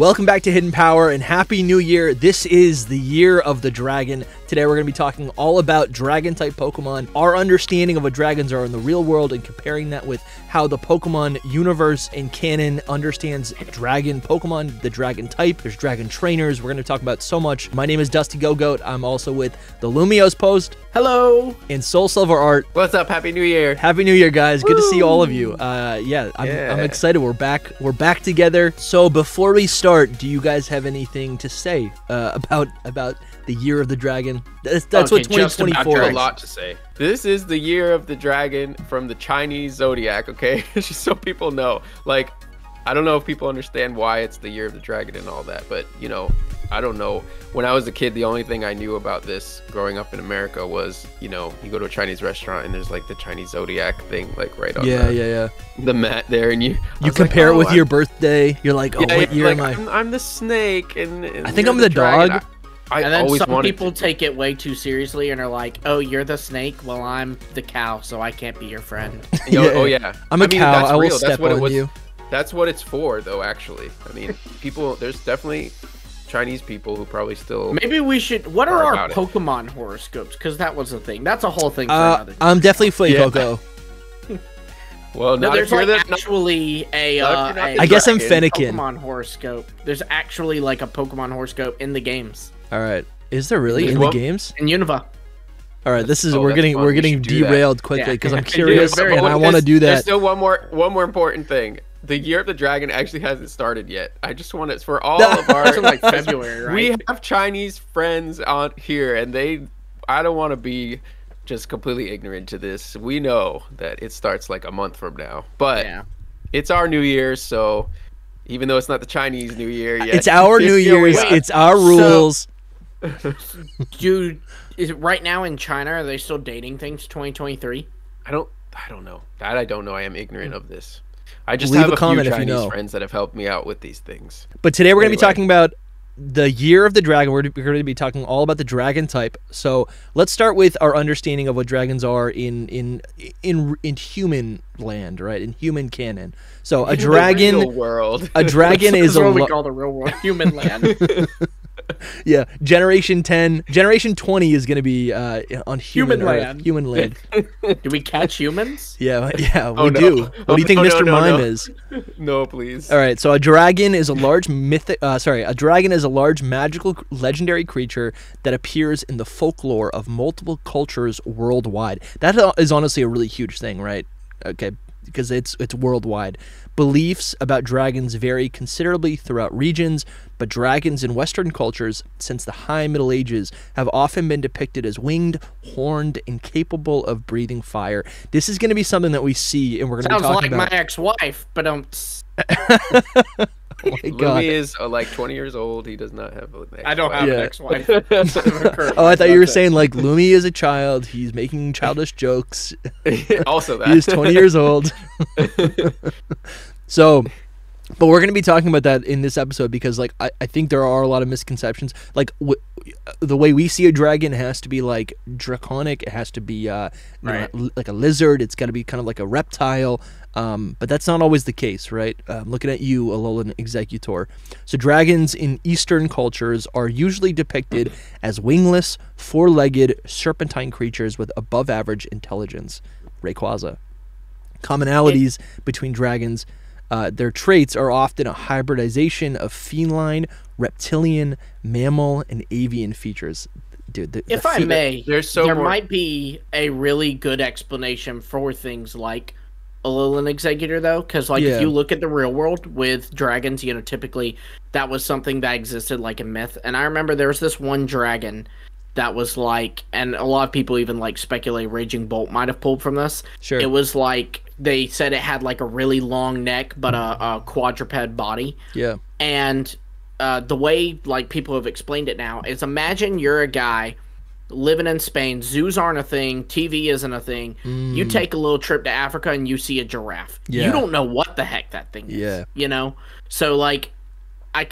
Welcome back to Hidden Power and Happy New Year. This is the Year of the Dragon. Today we're going to be talking all about Dragon-type Pokemon, our understanding of what dragons are in the real world, and comparing that with how the Pokemon universe and canon understands Dragon Pokemon, the Dragon type. There's Dragon trainers. We're going to talk about so much. My name is Dusty GoGoat. I'm also with the Lumiose Post. Hello. And Soul Silver Art. What's up? Happy New Year. Happy New Year, guys. Woo. Good to see all of you. I'm excited. We're back together. So before we start, do you guys have anything to say about the Year of the Dragon? That's okay, what 2024 is. A lot to say. This is the Year of the Dragon from the Chinese zodiac, okay? Just so people know. Like, I don't know if people understand why it's the Year of the Dragon and all that, but, you know, I don't know. When I was a kid, the only thing I knew about this growing up in America was, you know, you go to a Chinese restaurant and there's like the Chinese zodiac thing, like right on the mat there, and you compare like, your birthday. You're like, oh, what year am I? I'm the snake, and I think I'm the dog. And then some people take it way too seriously and are like, oh, you're the snake? Well, I'm the cow, so I can't be your friend. I'm a cow. That's I will real. Step that's what on it was, you. That's what it's for, though, actually. I mean, people, there's definitely Chinese people who probably still what are our Pokemon horoscopes, because that was a thing. That's a whole thing for another day. I'm definitely Coco. Well, no, there's like actually I guess I'm Fennekin. Pokemon horoscope, there's actually like a Pokemon horoscope in the games. All right, is there really in the games in Unova? All right, this is we're getting derailed quickly because I'm curious and I want to do that. There's still one more important thing. The Year of the Dragon actually hasn't started yet. I just want it for all of our like February, right? We have Chinese friends on here, and I don't want to be just completely ignorant to this. We know that it starts like a month from now, but it's our New Year, so even though it's not the Chinese New Year yet, it's our New Year's. It's our rules. So, dude, is it right now in China? Are they still dating things 2023? I don't know. That I don't know. I am ignorant of this. I just have a few Chinese friends that have helped me out with these things. But today we're going to be talking about the Year of the Dragon. We're going to be talking all about the dragon type. So let's start with our understanding of what dragons are in human land, right? In human canon. So a dragon, the real world. A dragon is what we call the real world, human land. Yeah, Generation 10, Generation 20 is going to be on human land. Human land. Do we catch humans? Yeah, we do. What do you think Mr. Mime is? No, please. All right, so a dragon is a large magical legendary creature that appears in the folklore of multiple cultures worldwide. That is honestly a really huge thing, right? Okay, because it's worldwide. Beliefs about dragons vary considerably throughout regions, but dragons in Western cultures since the High Middle Ages have often been depicted as winged, horned, and capable of breathing fire. This is going to be something that we see, and we're going to be talking about. Sounds like my ex-wife, but Lumi is like 20 years old. He does not have an ex-wife. I don't have an ex-wife. Oh, I thought you were saying like Lumi is a child. He's making childish jokes. Also that. He's 20 years old. So, but we're going to be talking about that in this episode because like I think there are a lot of misconceptions. Like the way we see a dragon has to be like draconic. It has to be like a lizard. It's got to be kind of like a reptile. But that's not always the case, right? Looking at you, Alolan Exeggutor. So dragons in Eastern cultures are usually depicted as wingless, four-legged, serpentine creatures with above-average intelligence. Rayquaza. Commonalities between dragons. Their traits are often a hybridization of feline, reptilian, mammal, and avian features. Dude, if I may, there might be a really good explanation for things like Alolan Exeggutor, though, because like if you look at the real world with dragons, you know, typically that was something that existed like a myth. And I remember there was this one dragon that was like, and a lot of people even like speculate Raging Bolt might have pulled from this. Sure, it was like they said it had like a really long neck, but a quadruped body. Yeah, and the way like people have explained it now is, imagine you're a guy living in Spain, zoos aren't a thing, TV isn't a thing. You take a little trip to Africa and you see a giraffe. You don't know what the heck that thing is. You know, so like I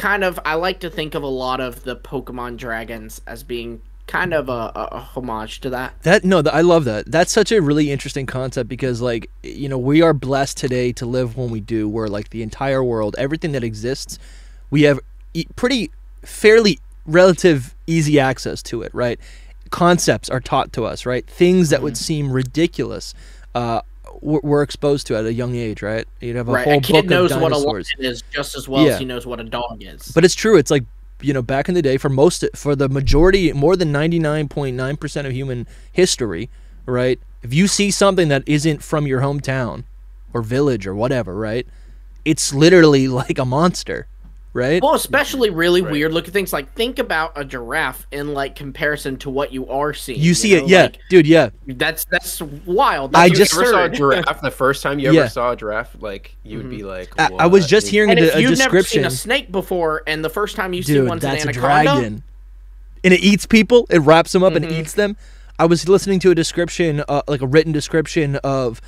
like to think of a lot of the Pokemon dragons as being kind of a homage to that. I love that. That's such a really interesting concept because like, you know, we are blessed today to live when we do, where like the entire world, everything that exists, we have fairly relative easy access to it, right? Concepts are taught to us, right? Things that would seem ridiculous we're exposed to at a young age, right? You'd have a whole book of dinosaurs. A kid knows what a lion is just as well as he knows what a dog is. But it's true. It's like, you know, back in the day, for the majority, more than 99.9% of human history, right? If you see something that isn't from your hometown or village or whatever, right? It's literally like a monster, right? Well, especially really weird looking things. Like, think about a giraffe in like comparison to what you are seeing. You see it, like, dude, That's wild. That's I just saw a giraffe the first time you ever saw a giraffe. Like, you would be like, what? I was just hearing and if you've description. Never seen a snake before, and the first time you see one, that's an anaconda, a dragon, and it eats people. It wraps them up and eats them. I was listening to a description, like a written description of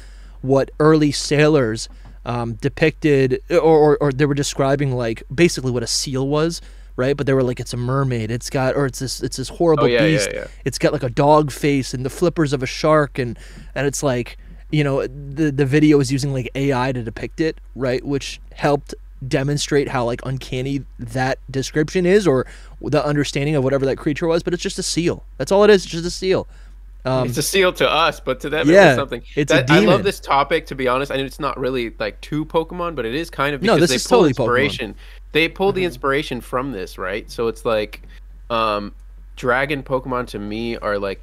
what early sailors depicted, or they were describing, like, basically what a seal was, right? But they were like, it's a mermaid, it's got, or it's this horrible beast, it's got like a dog face and the flippers of a shark, and it's like, you know, the video was using like AI to depict it, right? Which helped demonstrate how like uncanny that description is, or the understanding of whatever that creature was. But it's just a seal, that's all it is, it's just a seal. It's a seal to us, but to them it was something. I love this topic, to be honest. I mean, it's not really like to Pokemon, but it is kind of, because they pull inspiration. They pull the inspiration from this, right? So it's like, dragon Pokemon to me are like,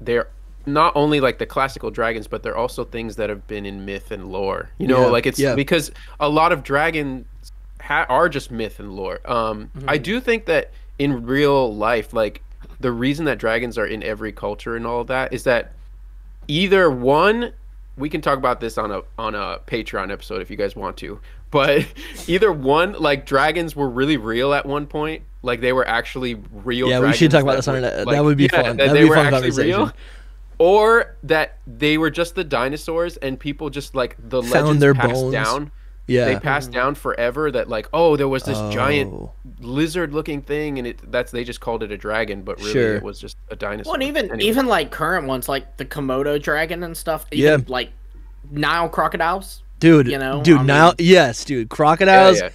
they're not only like the classical dragons, but they're also things that have been in myth and lore. You know, like, it's because a lot of dragons are just myth and lore. I do think that in real life, like, the reason that dragons are in every culture and all of that is that either one, we can talk about this on a Patreon episode if you guys want to, but either one, like, dragons were really real at one point, like they were actually real. Yeah, we should talk about this on that. That would be fun. That they were actually real, or that they were just the dinosaurs and people just like the legends passed down. Yeah, they passed down forever that, like, oh, there was this giant lizard-looking thing, and they just called it a dragon, but really it was just a dinosaur. Well, and even like current ones, like the Komodo dragon and stuff. Even, like Nile crocodiles, dude. You know, dude, I mean, crocodiles. Yeah, yeah.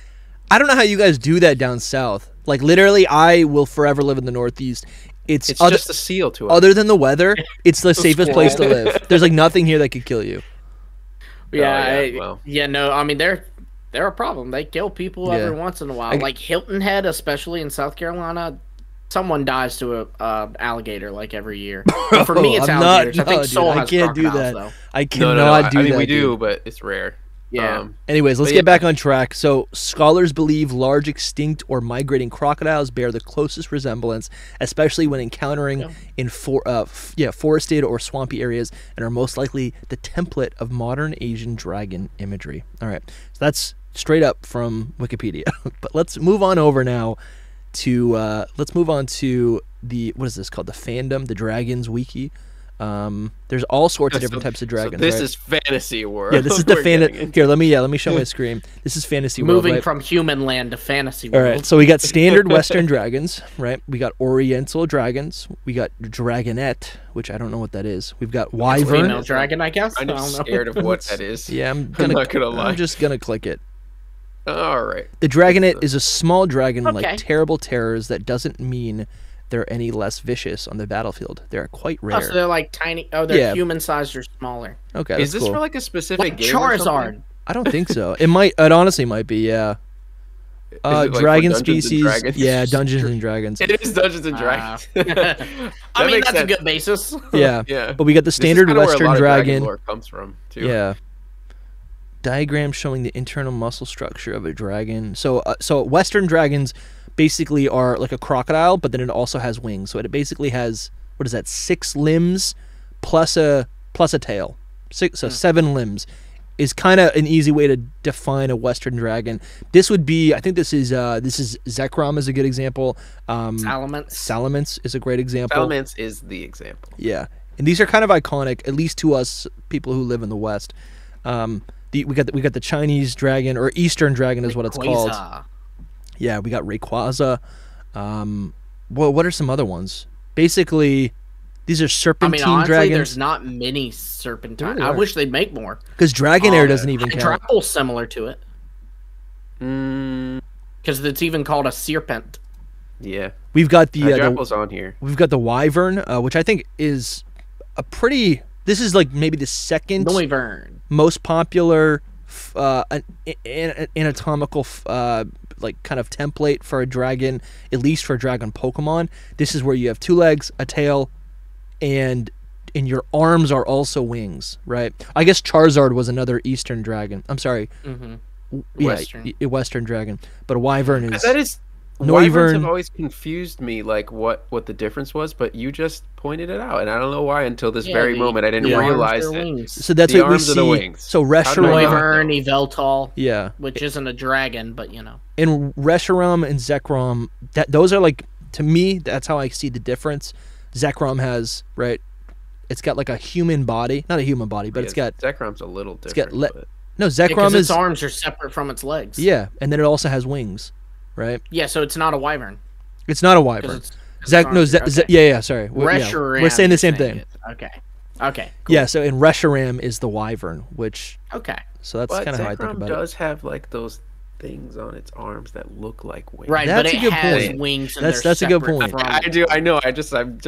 I don't know how you guys do that down south. Like, literally, I will forever live in the Northeast. It's just a seal to it. Other than the weather, it's the safest place to live. There's like nothing here that could kill you. Yeah, no, I mean, they're a problem. They kill people every once in a while. Like Hilton Head, especially in South Carolina, someone dies to a alligator like every year. But for me, it's alligators. I think Seoul has crocodiles, though. I cannot do that. I mean, we do, but it's rare. Yeah. Anyways, let's get back on track. So, scholars believe large extinct or migrating crocodiles bear the closest resemblance, especially when encountering in forested or swampy areas, and are most likely the template of modern Asian dragon imagery. All right, so that's straight up from Wikipedia. But let's move on over now to the, what is this called? The fandom, the Dragons Wiki. There's all sorts of different types of dragons. So this is fantasy world. Yeah, this is the fantasy. Here, let me show my screen. This is fantasy world. Moving from human land to fantasy world. All right, so we got standard Western dragons, right? We got Oriental dragons. We got dragonette, which I don't know what that is. We've got wyvern. Female dragon, I guess. I'm just scared of what that is. Yeah, I'm not gonna lie. I'm just gonna click it. All right. The dragonette is a small dragon like Terrible Terrors that doesn't mean they're any less vicious on the battlefield. They're quite rare. Oh, so they're like tiny. Oh, they're human-sized or smaller. Okay, is this cool. For like a specific like game? Charizard. I don't think so. It might. It honestly might be. Yeah. Like dragon species. Dragons? Yeah, Dungeons and Dragons. It is Dungeons and Dragons. I mean, that's a good basis. Yeah. Yeah. But we got the standard Western dragon. Where comes from too. Yeah. Diagram showing the internal muscle structure of a dragon. So, so Western dragons basically are like a crocodile, but then it also has wings. So it basically has, what is that, 6 limbs plus a tail. 6, so 7 limbs is kind of an easy way to define a Western dragon. This would be, I think this is Zekrom is a good example. Salamence is a great example. Salamence is the example. Yeah. And these are kind of iconic, at least to us people who live in the West. We got the Chinese dragon, or Eastern dragon is what it's called. Yeah, we got Rayquaza. Well, what are some other ones? Basically, these are serpentine dragons. There's not many serpentine. I wish they'd make more. Because Dragonair doesn't even count. Dracole's similar to it. because it's even called a serpent. Yeah, we've got the Jackal's on here. We've got the wyvern, which I think is a pretty. This is like maybe the second most popular anatomical like kind of template for a dragon, at least for a dragon Pokemon. This is where you have two legs, a tail, and your arms are also wings, right? I guess Charizard was another Eastern dragon. I'm sorry, Western. Yeah, Western dragon. But a wyvern is that is. Wyverns have always confused me, like what the difference was, but you just pointed it out, and I don't know why until this very moment I didn't realize it. So that's the arms of the wings. So Reshiram, Wyvern, Yveltal, which isn't a dragon, but you know. And Reshiram and Zekrom, those are like, to me, that's how I see the difference. Zekrom has it's got like a human body, not a human body, but it's got Zekrom's a little different. No, Zekrom is its arms are separate from its legs. Yeah, and then it also has wings. Right. Yeah, so it's not a wyvern. It's not a wyvern. Sorry. Reshiram. We're saying the same thing. Okay. Okay. Cool. Yeah. So in Reshiram is the wyvern, which. Okay. So that's kind of how I think about it. Zekrom does have like those things on its arms that look like wings. Right, that's but it has point. Wings. And that's a good point. I know. I'm just when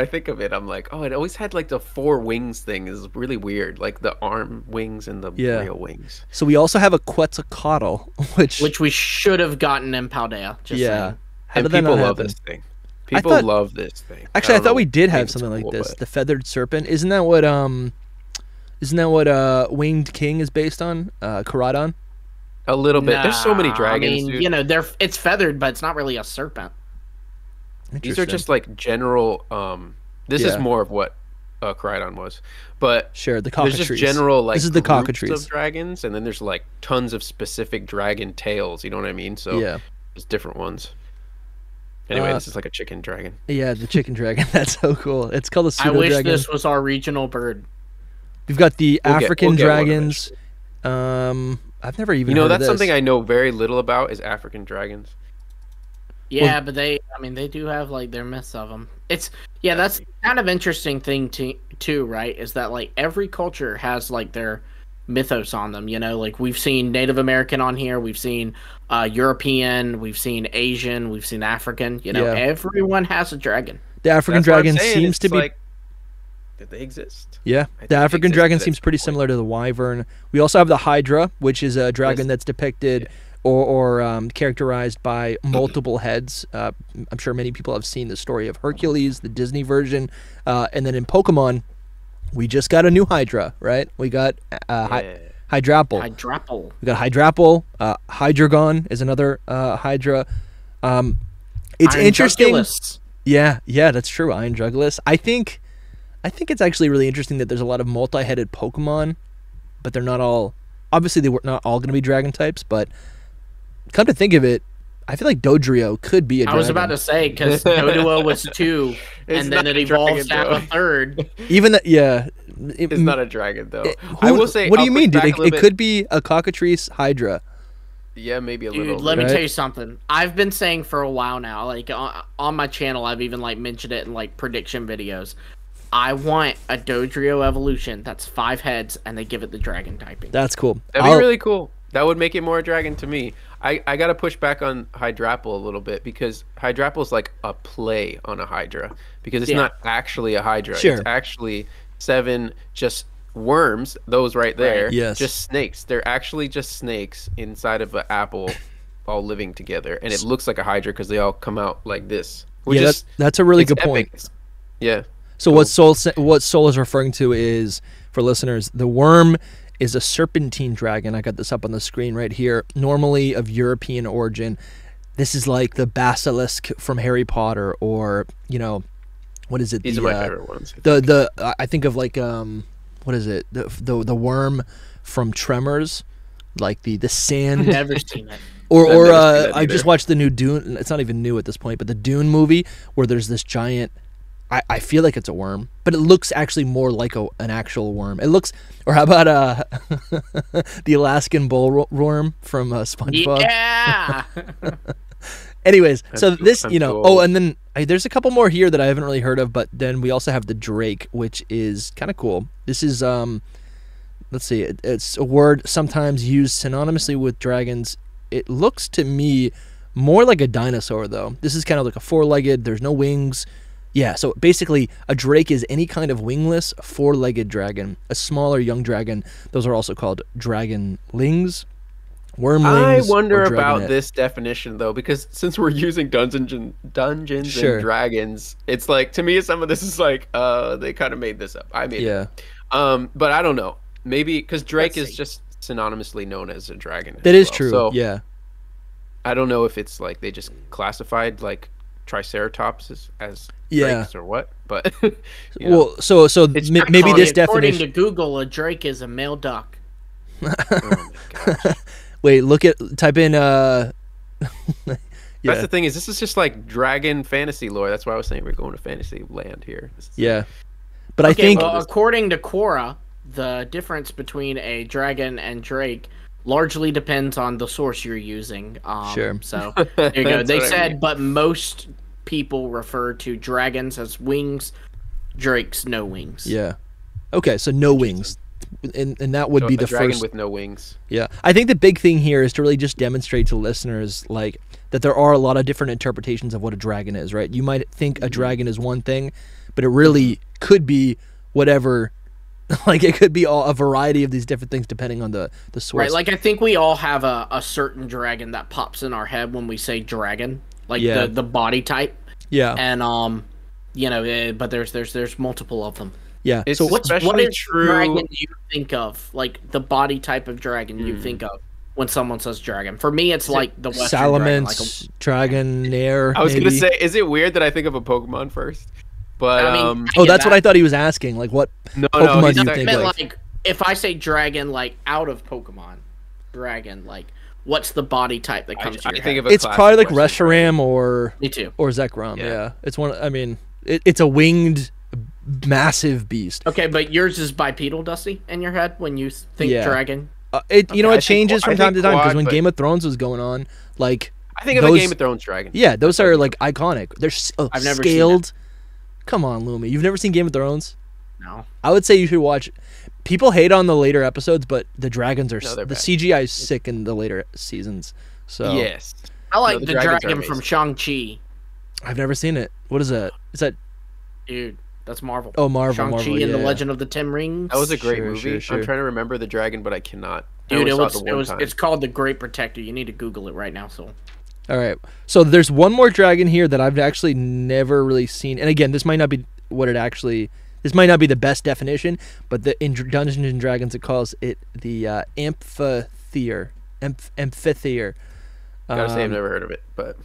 I think of it, I'm like, oh, it always had like the four wings thing is really weird, like the arm wings and the real wings. So we also have a Quetzalcoatl, which we should have gotten in Paldea. Just saying. And people love this thing. People love this thing. Actually, I thought we did have something like this, the feathered serpent. Isn't that what? Isn't that what? Winged King is based on? Caradon. A little bit. Nah, there's so many dragons. I mean, dude. You know, it's feathered, but it's not really a serpent. These are just like general. This is more of what Caridon was, but sure, the cockatrees. There's just general like this is the cockatrees of dragons, and then there's like tons of specific dragon tails. You know what I mean? So there's different ones. Anyway, this is like a chicken dragon. Yeah, the chicken dragon. That's so cool. It's called a pseudo dragon. I wish this was our regional bird. We've got the African dragons. I've never even heard of this. Something I know very little about is African dragons. Yeah, well, but they do have like their myths of them. That's kind of interesting thing too, right? Is that like every culture has like their mythos on them, you know? Like we've seen Native American on here, we've seen European, we've seen Asian, we've seen African, you know. Everyone has a dragon. The African dragon seems to be like, they exist. Yeah, the African dragon seems pretty similar to the wyvern. We also have the hydra, which is a dragon that's depicted or characterized by multiple heads. I'm sure many people have seen the story of Hercules, the Disney version, and then in Pokemon, we just got a new hydra, right? We got Hydrapple. We got Hydrapple. Hydragon is another hydra. It's interesting. Drugulus. Yeah, that's true. Iron Drugulus. I think it's actually really interesting that there's a lot of multi-headed Pokemon, but they're not all... Obviously, they were not all going to be dragon types, but come to think of it, I feel like Dodrio could be a dragon. I was about to say, because Doduo was two, and then it evolves down a third. Even that, yeah. It's not a dragon, though. I will say... What do you mean, dude? It could be a cockatrice hydra. Yeah, maybe a little. Dude, let me tell you something. I've been saying for a while now, like on my channel, I've even like mentioned it in like prediction videos. I want a Dodrio evolution that's 5 heads, and they give it the dragon typing. That's cool. That'd be really cool. That would make it more dragon to me. I got to push back on Hydrapple a little bit, because Hydrapple's like a play on a Hydra, because it's not actually a Hydra. Sure. It's actually 7 just worms, those right there, just snakes. They're actually just snakes inside of an apple all living together, and it looks like a Hydra because they all come out like this. Which is, that's a really good point. Yeah. So what Sol is referring to is, for listeners, the worm is a serpentine dragon. I got this up on the screen right here. Normally of European origin. This is like the basilisk from Harry Potter, or, you know, what is it? These are my favorite ones. The I think of like what is it? The worm from Tremors, like the sand. Never seen it. Or I just watched the new Dune. It's not even new at this point, but the Dune movie where there's this giant. I feel like it's a worm, but it looks actually more like an actual worm. It looks, or how about the Alaskan bullworm from SpongeBob? Yeah. Anyways, Oh, and then there's a couple more here that I haven't really heard of, but then we also have the drake, which is kind of cool. This is let's see, it's a word sometimes used synonymously with dragons. It looks to me More like a dinosaur, though. This is kind of like a four-legged, there's no wings. Yeah, so basically, a drake is any kind of wingless, four-legged dragon. A smaller young dragon. Those are also called dragonlings, wormlings. I wonder about this definition, though, because since we're using Dungeons and Dragons, it's like, to me, some of this is like, they kind of made this up. I made it. But I don't know. Maybe, because drake is just synonymously known as a dragon. That is true, so, yeah. I don't know if it's like they just classified like Triceratops as drakes or what, but you know. Well, so maybe this definition. According to Google, a drake is a male duck. Oh my gosh. Wait, type in. That's the thing, is this is just like dragon fantasy lore. That's why I was saying we're going to fantasy land here. Yeah, but I think according to Quora, the difference between a dragon and drake largely depends on the source you're using. So there you go. They said, but most people refer to dragons as wings, drakes no wings. Yeah. Okay, so no wings, and that would be the dragon first with no wings. Yeah, I think the big thing here is to really just demonstrate to listeners like that there are a lot of different interpretations of what a dragon is. Right? You might think a dragon is one thing, but it really could be whatever. Like, it could be a variety of these different things depending on the source. Right, like, I think we all have a certain dragon that pops in our head when we say dragon. Like, the body type. Yeah. And, you know, but there's multiple of them. Yeah. So what dragon do you think of? Like, the body type of dragon you think of when someone says dragon. For me, it's like the Western Salamence, dragon, like Dragonair. I was going to say, is it weird that I think of a Pokemon first? But, I mean, that's what I thought he was asking. Like, what Pokemon do you think of? Like, if I say dragon, like, out of Pokemon, dragon, like, what's the body type that comes to your head? It's probably like Reshiram or Zekrom. Yeah. It's one. I mean, it's a winged, massive beast. Okay, but yours is bipedal, Dusty, in your head when you think dragon? It changes from time to time, because when Game of Thrones was going on, like... I think of a Game of Thrones dragon. Yeah, those are, like, iconic. They're scaled... Come on, Lumi. You've never seen Game of Thrones? No. I would say you should watch. People hate on the later episodes, but the dragons are the CGI is sick in the later seasons. So yes, I like the dragon from Shang-Chi. I've never seen it. What is that? Is that? Dude, that's Marvel. Oh, Marvel. Shang-Chi and the Legend of the Ten Rings. That was a great movie. Sure. I'm trying to remember the dragon, but I cannot. Dude, it's called the Great Protector. You need to Google it right now, so. All right, so there's one more dragon here that I've actually never really seen. And again, this might not be what it actually... This might not be the best definition, but in Dungeons and Dragons, it calls it the amphitheater. Amphitheater. Gotta say I've never heard of it, but...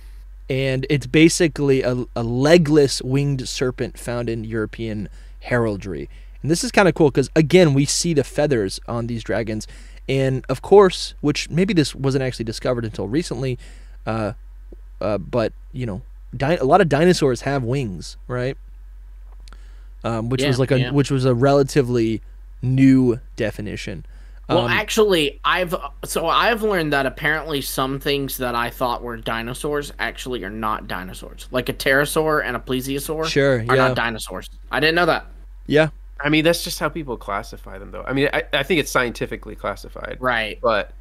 And it's basically a legless winged serpent found in European heraldry. And this is kind of cool because, again, we see the feathers on these dragons. And, of course, which maybe this wasn't actually discovered until recently... but you know, a lot of dinosaurs have wings, right? Which was a relatively new definition. Well, actually, I've learned that apparently some things that I thought were dinosaurs actually are not dinosaurs. Like a pterosaur and a plesiosaur are not dinosaurs. I didn't know that. Yeah, I mean that's just how people classify them, though. I mean, I think it's scientifically classified, right? But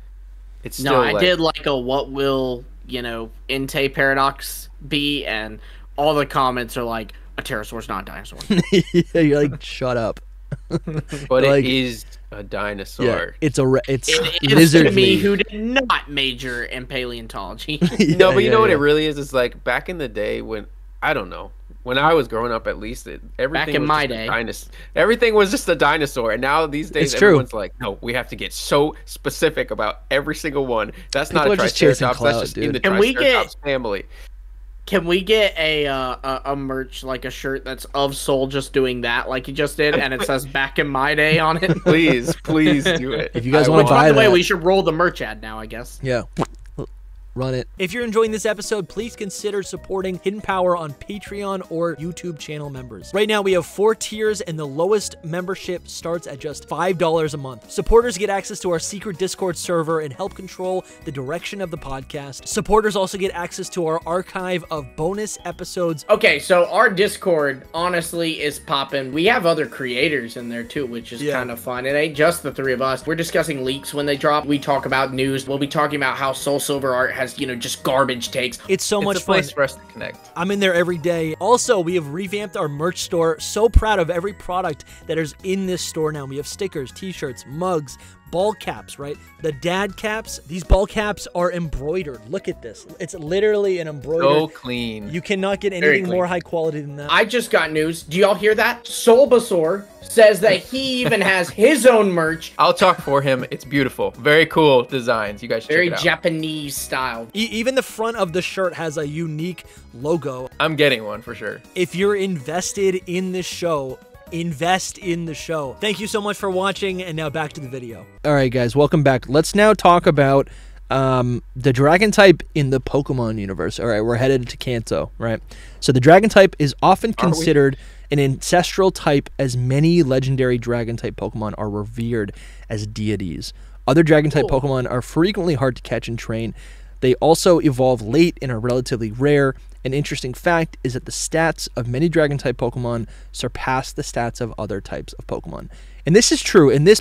it's still I did like a what will Entei paradox be, and all the comments are like, a pterosaur's not a dinosaur. Yeah, you're like, shut up. But like, it is a dinosaur. Yeah, it's lizard. To me, who did not major in paleontology. What it really is like back in the day when when I was growing up, at least, everything back in my day, everything was just a dinosaur. And now these days, everyone's like, no, we have to get so specific about every single one. That's not a Triceratops. That's just in the Triceratops family. Can we get a merch, like a shirt that's of Soul just doing that, like he just did, and it says "Back in my day" on it? Please do it. If you guys want to buy that, by the way, we should roll the merch ad now, I guess. Yeah. Run it. If you're enjoying this episode, please consider supporting Hidden Power on Patreon or YouTube channel members. Right now, we have 4 tiers, and the lowest membership starts at just $5 a month. Supporters get access to our secret Discord server and help control the direction of the podcast. Supporters also get access to our archive of bonus episodes. Okay, so our Discord, honestly, is popping. We have other creators in there, too, which is kind of fun. It ain't just the 3 of us. We're discussing leaks when they drop. We talk about news. We'll be talking about how Soul Silver Art has has, you know, just garbage takes. It's so much fun. It's a place for us to connect. I'm in there every day. Also, we have revamped our merch store. So proud of every product that is in this store now. We have stickers, t-shirts, mugs, ball caps, right? The dad caps. These ball caps are embroidered. Look at this. It's literally an embroidered. So clean. You cannot get anything more high quality than that. I just got news. Do y'all hear that? Solbasaur says that he even has his own merch. I'll talk for him. It's beautiful. Very cool designs. You guys should check it out. Very Japanese style. Even the front of the shirt has a unique logo. I'm getting one for sure. If you're invested in this show, invest in the show. Thank you so much for watching, and now back to the video. All right, guys, welcome back. Let's now talk about the dragon type in the Pokemon universe. All right, we're headed to Kanto, right? So the dragon type is often considered an ancestral type, as many legendary dragon type Pokemon are revered as deities. Other dragon type Pokemon are frequently hard to catch and train. They also evolve late and are relatively rare. An interesting fact is that the stats of many Dragon-type Pokemon surpass the stats of other types of Pokemon. And this is true. And this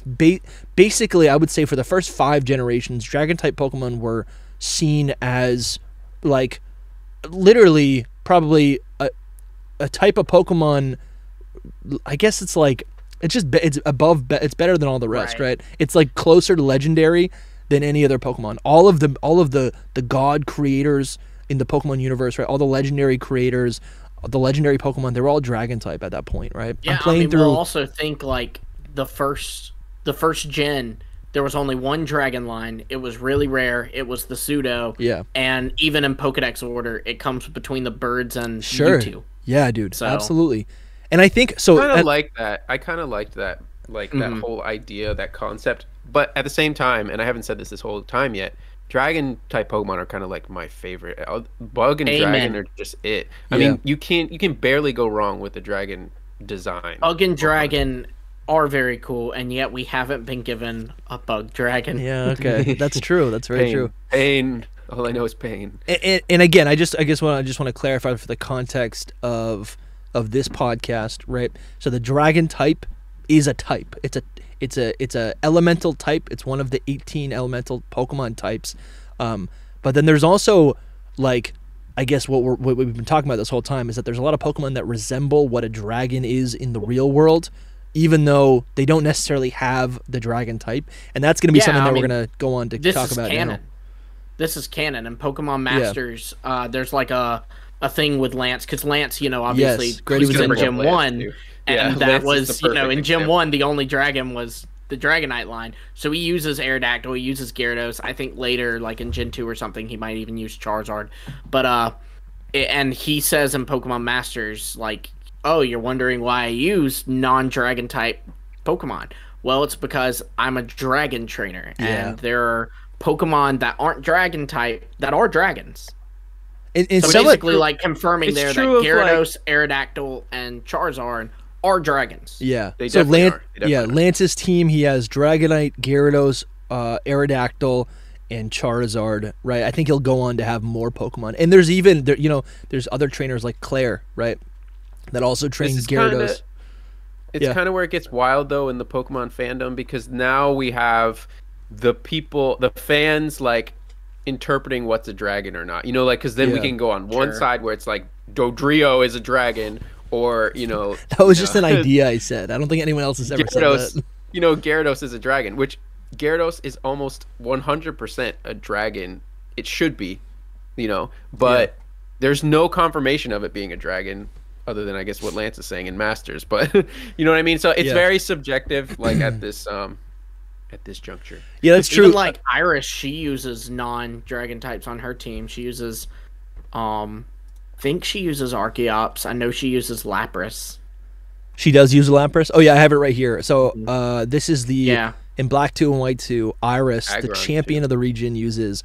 basically, I would say for the first 5 generations, Dragon-type Pokemon were seen as, like, literally probably a type of Pokemon. I guess it's like, it's just, it's better than all the rest, right? It's like closer to legendary than any other Pokemon. All of the god creators in the Pokemon universe, right? All the legendary creators, the legendary Pokemon, they were all dragon type at that point, right? Yeah, we'll also think like the first gen, there was only one dragon line. It was really rare. It was the pseudo. Yeah. And even in Pokedex order, it comes between the birds and Mewtwo. Yeah, dude. So. Absolutely. And I think so. I kind of like that. I kind of liked that, like that whole idea, that concept. But at the same time, and I haven't said this whole time yet, dragon type Pokemon are kind of like my favorite. Bug and dragon are just it. I mean, you can barely go wrong with the dragon design. Bug and dragon are very cool, and yet we haven't been given a bug dragon. Yeah, okay, that's true. That's very true. Pain. All I know is pain. And again, I just want to clarify for the context of this podcast, right? So the dragon type is a type. It's a elemental type. It's one of the 18 elemental Pokemon types. But then there's also, like, I guess what we've been talking about this whole time is that there's a lot of Pokemon that resemble what a dragon is in the real world, even though they don't necessarily have the dragon type. And that's going to be something that we're going to go on to talk about now. This is canon. And Pokemon Masters, there's like a thing with Lance, because Lance, you know, obviously he was in Gen 1. Too. And that was, you know, in Gen 1, the only dragon was the Dragonite line. So he uses Aerodactyl, he uses Gyarados. I think later, like in Gen 2 or something, he might even use Charizard. But, and he says in Pokemon Masters, like, oh, you're wondering why I use non-dragon type Pokemon. Well, it's because I'm a dragon trainer. Yeah. And there are Pokemon that aren't dragon type that are dragons. And so basically, like, confirming there that Gyarados, like, Aerodactyl, and Charizard are dragons. Yeah. They so Lance's team, he has Dragonite, Gyarados, Aerodactyl, and Charizard, right? I think he'll go on to have more Pokemon. And there's even, you know, there's other trainers like Claire, right, that also trains Gyarados. It's kind of where it gets wild, though, in the Pokemon fandom, because now we have the people, the fans, like, interpreting what's a dragon or not. You know, like, because then we can go on one side where it's like, Dodrio is a dragon, or, you know, that was just an idea I said. I don't think anyone else has ever said that. You know, Gyarados is a dragon, which Gyarados is almost 100% a dragon. It should be, you know, but there's no confirmation of it being a dragon other than, I guess, what Lance is saying in Masters. But you know what I mean? So it's very subjective, like, at this juncture. Yeah, that's true. Even, like, Iris, she uses non-dragon types on her team. She uses, I think she uses Archeops. I know she uses Lapras. She does use Lapras? Oh, yeah, I have it right here. So this is the, in Black 2 and White 2, Iris, Aggron, the champion of the region, uses,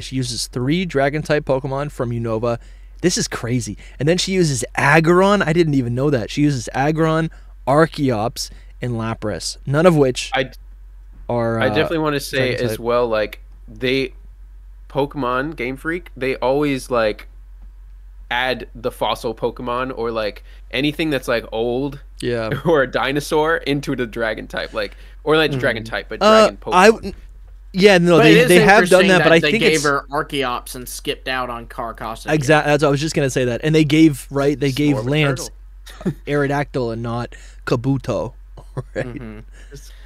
she uses 3 dragon-type Pokemon from Unova. This is crazy. And then she uses Aggron. I didn't even know that. She uses Aggron, Archeops, and Lapras, none of which... I definitely want to say as well, like, Pokemon Game Freak, they always, like, add the fossil Pokemon, or, like, anything that's, like, old or a dinosaur into the dragon type, like, or not dragon type, but dragon Pokemon. Yeah, no, but they have done that, but I think they gave her Archeops and skipped out on Carcosa. Exactly, that's what I was just gonna say that. And they gave gave Lance Aerodactyl and not Kabuto. Right. Mm-hmm.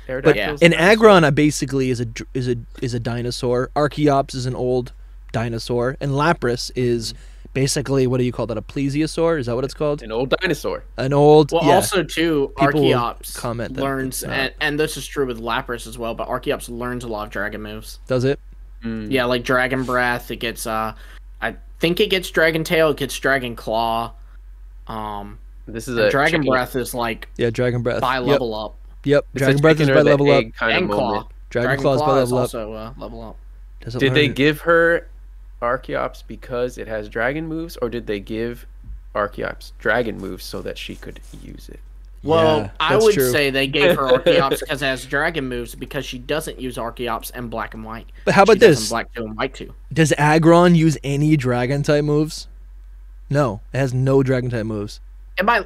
But yeah, an Aggron basically is a dinosaur. Archeops is an old dinosaur, and Lapras is basically, what do you call that? A plesiosaur? Is that what it's called? An old dinosaur. An old. Well, yeah. Also too, Archeops learns, and this is true with Lapras as well. But Archeops learns a lot of dragon moves. Does it? Mm. Yeah, like Dragon Breath. It gets, I think it gets Dragon Tail. It gets Dragon Claw. This is a Dragon Breath is like Dragon Breath by level up. Yep, Dragon Breath is by level up. And Claw. Dragon Claw is by level up. Also level up. Did they give her Archeops because it has dragon moves, or did they give Archeops dragon moves so that she could use it? Well, yeah, I would say they gave her Archeops because it has dragon moves, because she doesn't use Archeops and Black and White. But how about this? Black 2 and White 2. Does Aggron use any dragon type moves? No, it has no dragon type moves.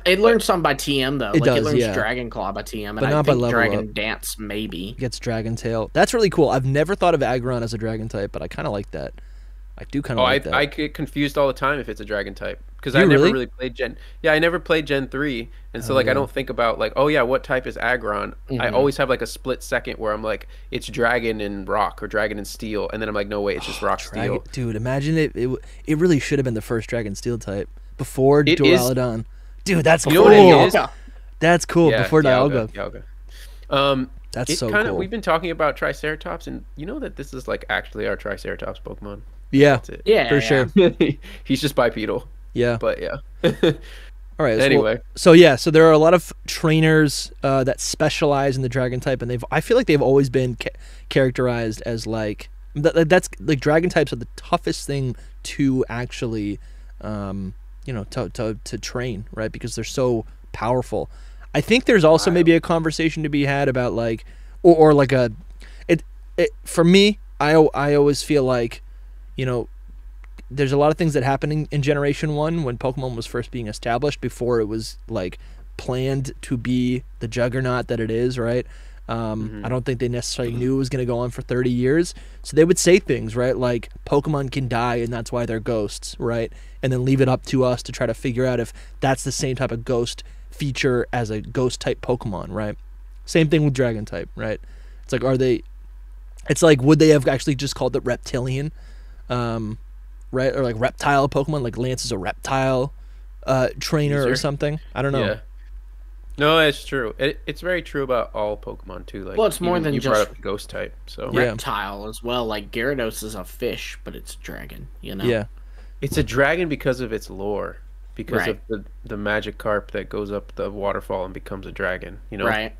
It learns some by TM though. It learns Dragon Claw by TM, but I think Dragon Dance maybe. It gets Dragon Tail. That's really cool. I've never thought of Aggron as a dragon type, but I kind of like that. I do kind of like that. I get confused all the time if it's a dragon type, because I never really played Gen. Yeah, I never played Gen 3, and so I don't think about like, oh yeah, what type is Aggron? I always have like a split second where I'm like, it's dragon and rock or dragon and steel, and then I'm like, no wait, it's just rock steel. Dude, imagine it really should have been the first dragon steel type before Duraludon. Dude, that's cool. That's cool. Yeah, before Dialga. That's so cool. We've been talking about Triceratops, and you know that this is like actually our Triceratops Pokemon. Yeah, that's it. for sure. He's just bipedal. Yeah, but yeah. All right. Anyway, so there are a lot of trainers that specialize in the dragon type, and I feel like they've always been characterized as like that's like dragon types are the toughest thing to actually. To train, right? Because they're so powerful. I think there's also maybe a conversation to be had about like, or like for me, I always feel like, there's a lot of things that happened in Generation 1 when Pokemon was first being established before it was like planned to be the juggernaut that it is, right? I don't think they necessarily knew it was going to go on for 30 years. So they would say things, right? Like, Pokemon can die, and that's why they're ghosts, right? And then leave it up to us to try to figure out if that's the same type of ghost feature as a ghost-type Pokemon, right? Same thing with Dragon-type, right? It's like, it's like, would they have actually just called it Reptilian, right? Or like reptile Pokemon, like Lance is a reptile trainer or something. I don't know. Yeah. No, it's true. It's very true about all Pokemon too. Like, well, it's more than just ghost type. So reptile as well. Like Gyarados is a fish, but it's a dragon. Yeah, it's a dragon because of its lore, because of the Magikarp that goes up the waterfall and becomes a dragon. Right.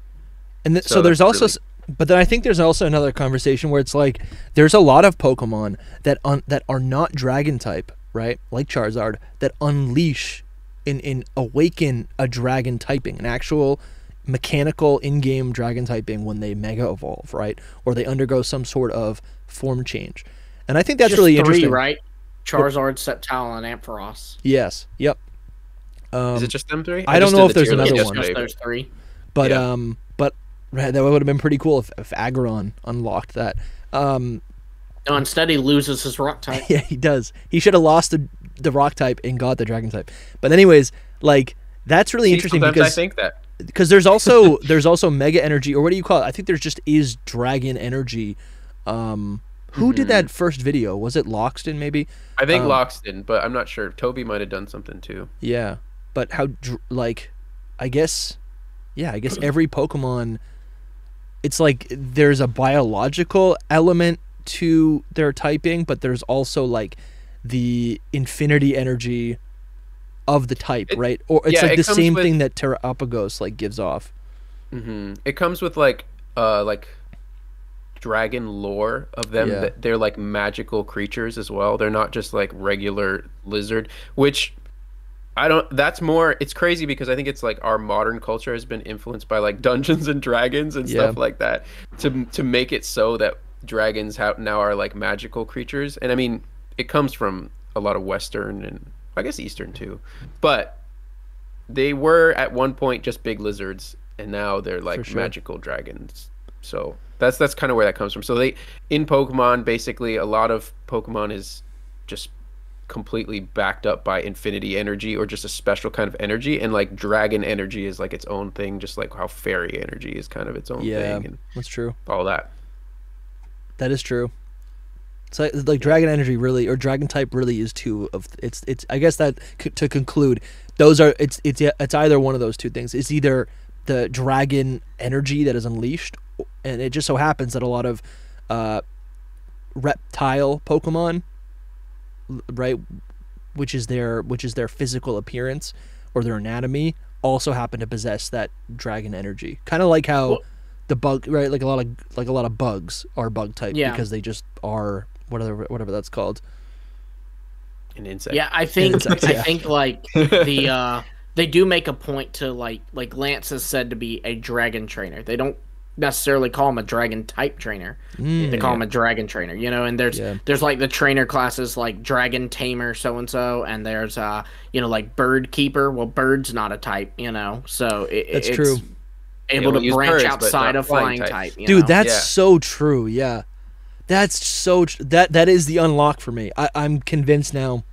And so there's also, but then I think there's also another conversation where it's like there's a lot of Pokemon that are not dragon type, right? Like Charizard that unleash. In awaken a dragon typing, an actual mechanical in-game dragon typing when they mega evolve, right? Or they undergo some sort of form change. And I think that's really interesting. Right? Charizard, Sceptile, and Ampharos. Yes. Yep. Is it just them three? I don't know if there's another one. Just those three. But that would have been pretty cool if Aggron unlocked that. No, instead he loses his rock type. Yeah, he does. He should have lost the rock type and got the dragon type. But anyways, like that's really interesting because I think that there's also mega energy, or what do you call it? I think there's just is dragon energy. Who did that first video? Was it Loxton maybe? I think Loxton, but I'm not sure. Toby might have done something too. Yeah, but how I guess every Pokemon, it's like there's a biological element to their typing, but there's also like the infinity energy of the type, right? Or it's like the same thing that Terrapagos like gives off. It comes with like dragon lore of them that they're like magical creatures as well. They're not just like regular lizard, which it's crazy because I think it's like our modern culture has been influenced by like Dungeons and Dragons and stuff like that to make it so that dragons now are like magical creatures. And I mean, it comes from a lot of Western and I guess Eastern too, but they were at one point just big lizards, and now they're like magical dragons. So That's kind of where that comes from. So they, in Pokemon, basically a lot of Pokemon is just completely backed up by infinity energy, or just a special kind of energy, and like dragon energy is like its own thing, just like how fairy energy is kind of its own thing. And that's true. All that. That is true. So like dragon energy really, or dragon type really is two of it's I guess that to conclude, those are it's either one of those two things. It's either the dragon energy that is unleashed, and it just so happens that a lot of reptile Pokemon, right, which is their physical appearance or their anatomy, also happen to possess that dragon energy. Kind of like how the bug, right, like a lot of bugs are bug type, because they just are whatever that's called, an insect. Yeah, I think I think like the they do make a point to like Lance is said to be a dragon trainer. They don't necessarily call him a dragon type trainer. They call him a dragon trainer, you know, and there's like the trainer classes like dragon tamer so-and-so, and there's you know, like bird keeper. Well, bird's not a type, you know, so it's true. Able to branch birds, outside of flying type. You Dude, know? That's so true. Yeah. That's so that is the unlock for me. I'm convinced now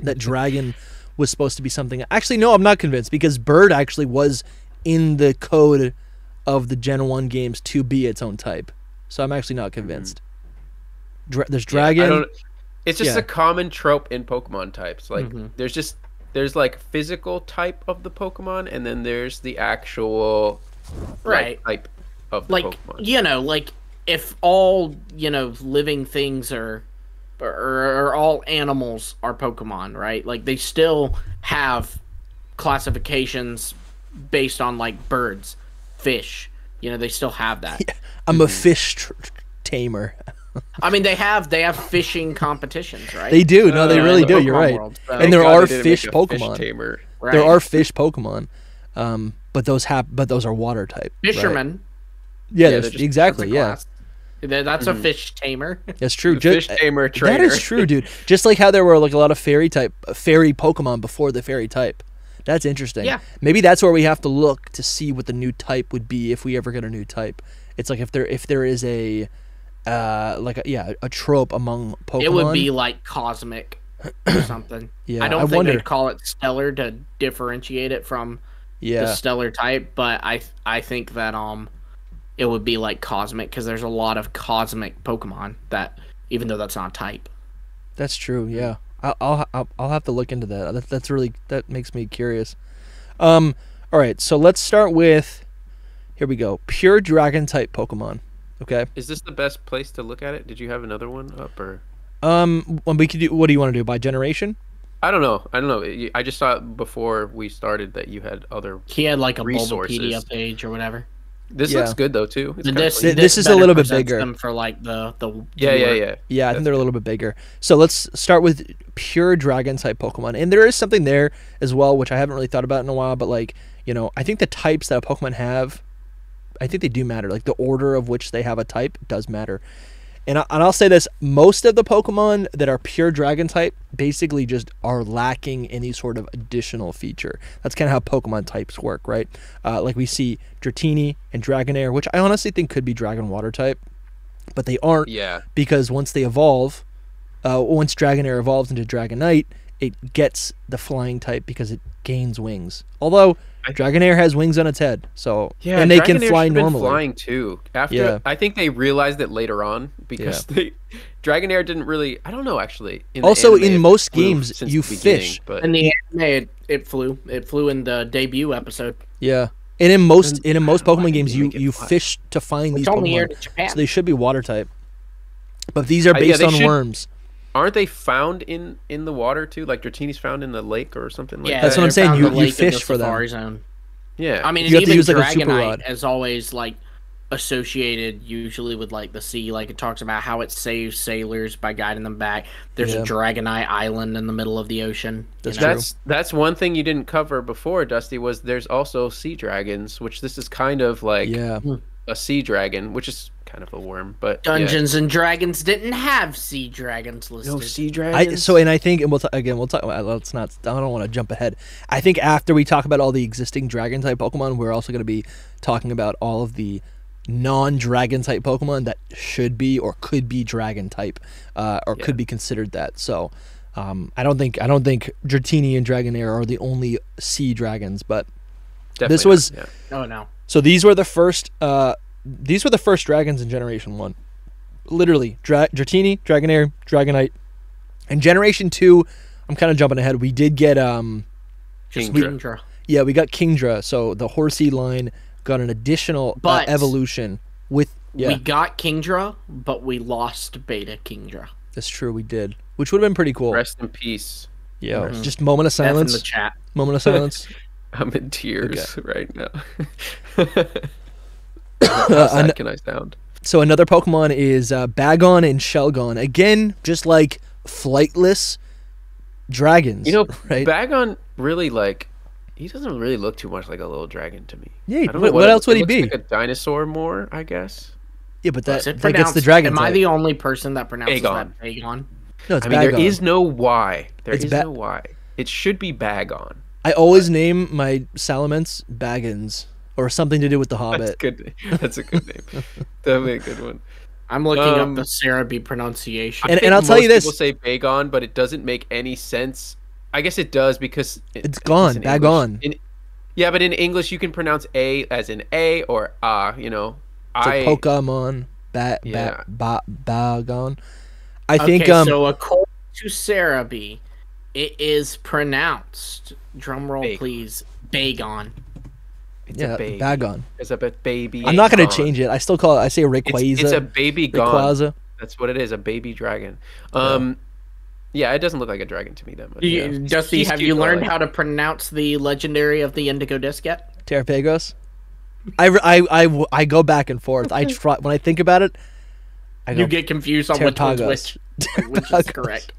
that dragon was supposed to be something. Actually, no, I'm not convinced, because bird actually was in the code of the Gen 1 games to be its own type. So I'm actually not convinced. There's dragon. Yeah, it's just a common trope in Pokemon types. Like there's like physical type of the Pokemon, and then there's the actual type of the Pokemon. You know, like if all, you know, living things are or all animals are Pokemon, right? Like they still have classifications based on like birds. Fish, you know, they still have that. Yeah, I'm a fish tamer. I mean, they have fishing competitions, right? They do. No, they really do. Pokemon You're right. World, so. And there are fish Pokemon. Fish tamer. Right. There are fish Pokemon, but those are water type. Fishermen. Right? Yeah, exactly. Yeah, that's a fish tamer. That's true. Fish tamer trainer. That is true, dude. Just like how there were like a lot of fairy Pokemon before the fairy type. That's interesting. Yeah. Maybe that's where we have to look to see what the new type would be if we ever get a new type. It's like if there is a a trope among Pokemon. It would be like cosmic or something. Yeah. I think they'd call it stellar to differentiate it from the stellar type, but I think that it would be like cosmic, because there's a lot of cosmic Pokemon that, even though that's not a type. That's true, yeah. I'll have to look into that. That makes me curious. All right, so let's start with, here we go, pure dragon type Pokemon. Okay. Is this the best place to look at it? Did you have another one up, or? We could do. What do you want to do by generation? I don't know. I just saw it before we started that you had other. He had like a Bulbapedia page or whatever. This looks good though too. This is a little bit bigger. Them for like the yeah. I think they're a little bit bigger. So let's start with pure dragon type Pokemon, and there is something there as well, which I haven't really thought about in a while. But like, you know, I think the types that a Pokemon have, I think they do matter. Like the order of which they have a type does matter. And I'll say this: most of the Pokemon that are pure dragon type basically just are lacking any sort of additional feature. That's kind of how Pokemon types work, right? Like we see Dratini and Dragonair, which I honestly think could be dragon water type, but they aren't. Yeah. Because once they evolve, once Dragonair evolves into Dragonite, it gets the flying type because it gains wings. Although Dragonair has wings on its head, so and they can fly normally. Flying too. After I think they realized it later on, because Dragonair didn't really. I don't know actually. In most games, you fish. But in the anime, it flew. It flew in the debut episode. Yeah, and in most Pokemon games, you fish to find these Pokemon. So they should be water type. But these are based on worms. Aren't they found in the water too? Like Dratini's found in the lake or something like that? Yeah, that's what I'm saying. You fish for them. Yeah. I mean, even Dragonite is always like associated usually with like the sea. Like it talks about how it saves sailors by guiding them back. There's a Dragonite Island in the middle of the ocean. That's one thing you didn't cover before, Dusty, was there's also sea dragons, which this is kind of like a sea dragon, which is kind of a worm, but Dungeons and Dragons didn't have sea dragons listed. No sea dragons. I don't want to jump ahead. I think after we talk about all the existing dragon type Pokemon, we're also going to be talking about all of the non-dragon type Pokemon that should be or could be dragon type, or could be considered that. So I don't think Dratini and Dragonair are the only sea dragons, but definitely this was So these were the first dragons in Generation 1. Literally, Dratini, Dragonair, Dragonite. In Generation 2, I'm kind of jumping ahead. We did get Kingdra. Yeah, we got Kingdra. So the Horsey line got an additional evolution with. Yeah. We got Kingdra, but we lost Beta Kingdra. That's true, we did, which would have been pretty cool. Rest in peace. Yeah, just moment of silence. Death in the chat. Moment of silence. I'm in tears right now. How sad can I sound? So another Pokemon is Bagon and Shelgon. Again, just like flightless dragons. You know, right? Bagon really he doesn't really look too much like a little dragon to me. Yeah, what else would he be? Like a dinosaur more, I guess. Yeah, but that gets the dragon. Am I the only person that pronounces that Bagon? No, it's Bagon. I mean, there is no Y. There is no Y. It should be Bagon. I always name my Salamence Baggins or something to do with the Hobbit. That's a good name. That'd be a good one. I'm looking up the Cerebi pronunciation. And I'll tell you this. People say Bagon, but it doesn't make any sense. I guess it does because... It's gone. Bagon. Yeah, but in English, you can pronounce A as in A or A, you know. It's like Pokemon. Bagon. I think... So according to Cerebi, it is pronounced... Drumroll, please. Bagon. It's a baby. Bagon. It's a baby. I'm not going to change it. I still call it. I say Rayquaza. It's a baby Rayquaza. That's what it is. A baby dragon. Yeah, it doesn't look like a dragon to me that much. Dusty, have you learned how to pronounce the legendary of the Indigo Disc yet? Terrapagos. I go back and forth. I try when I think about it. I go, you get confused on which one's which is correct.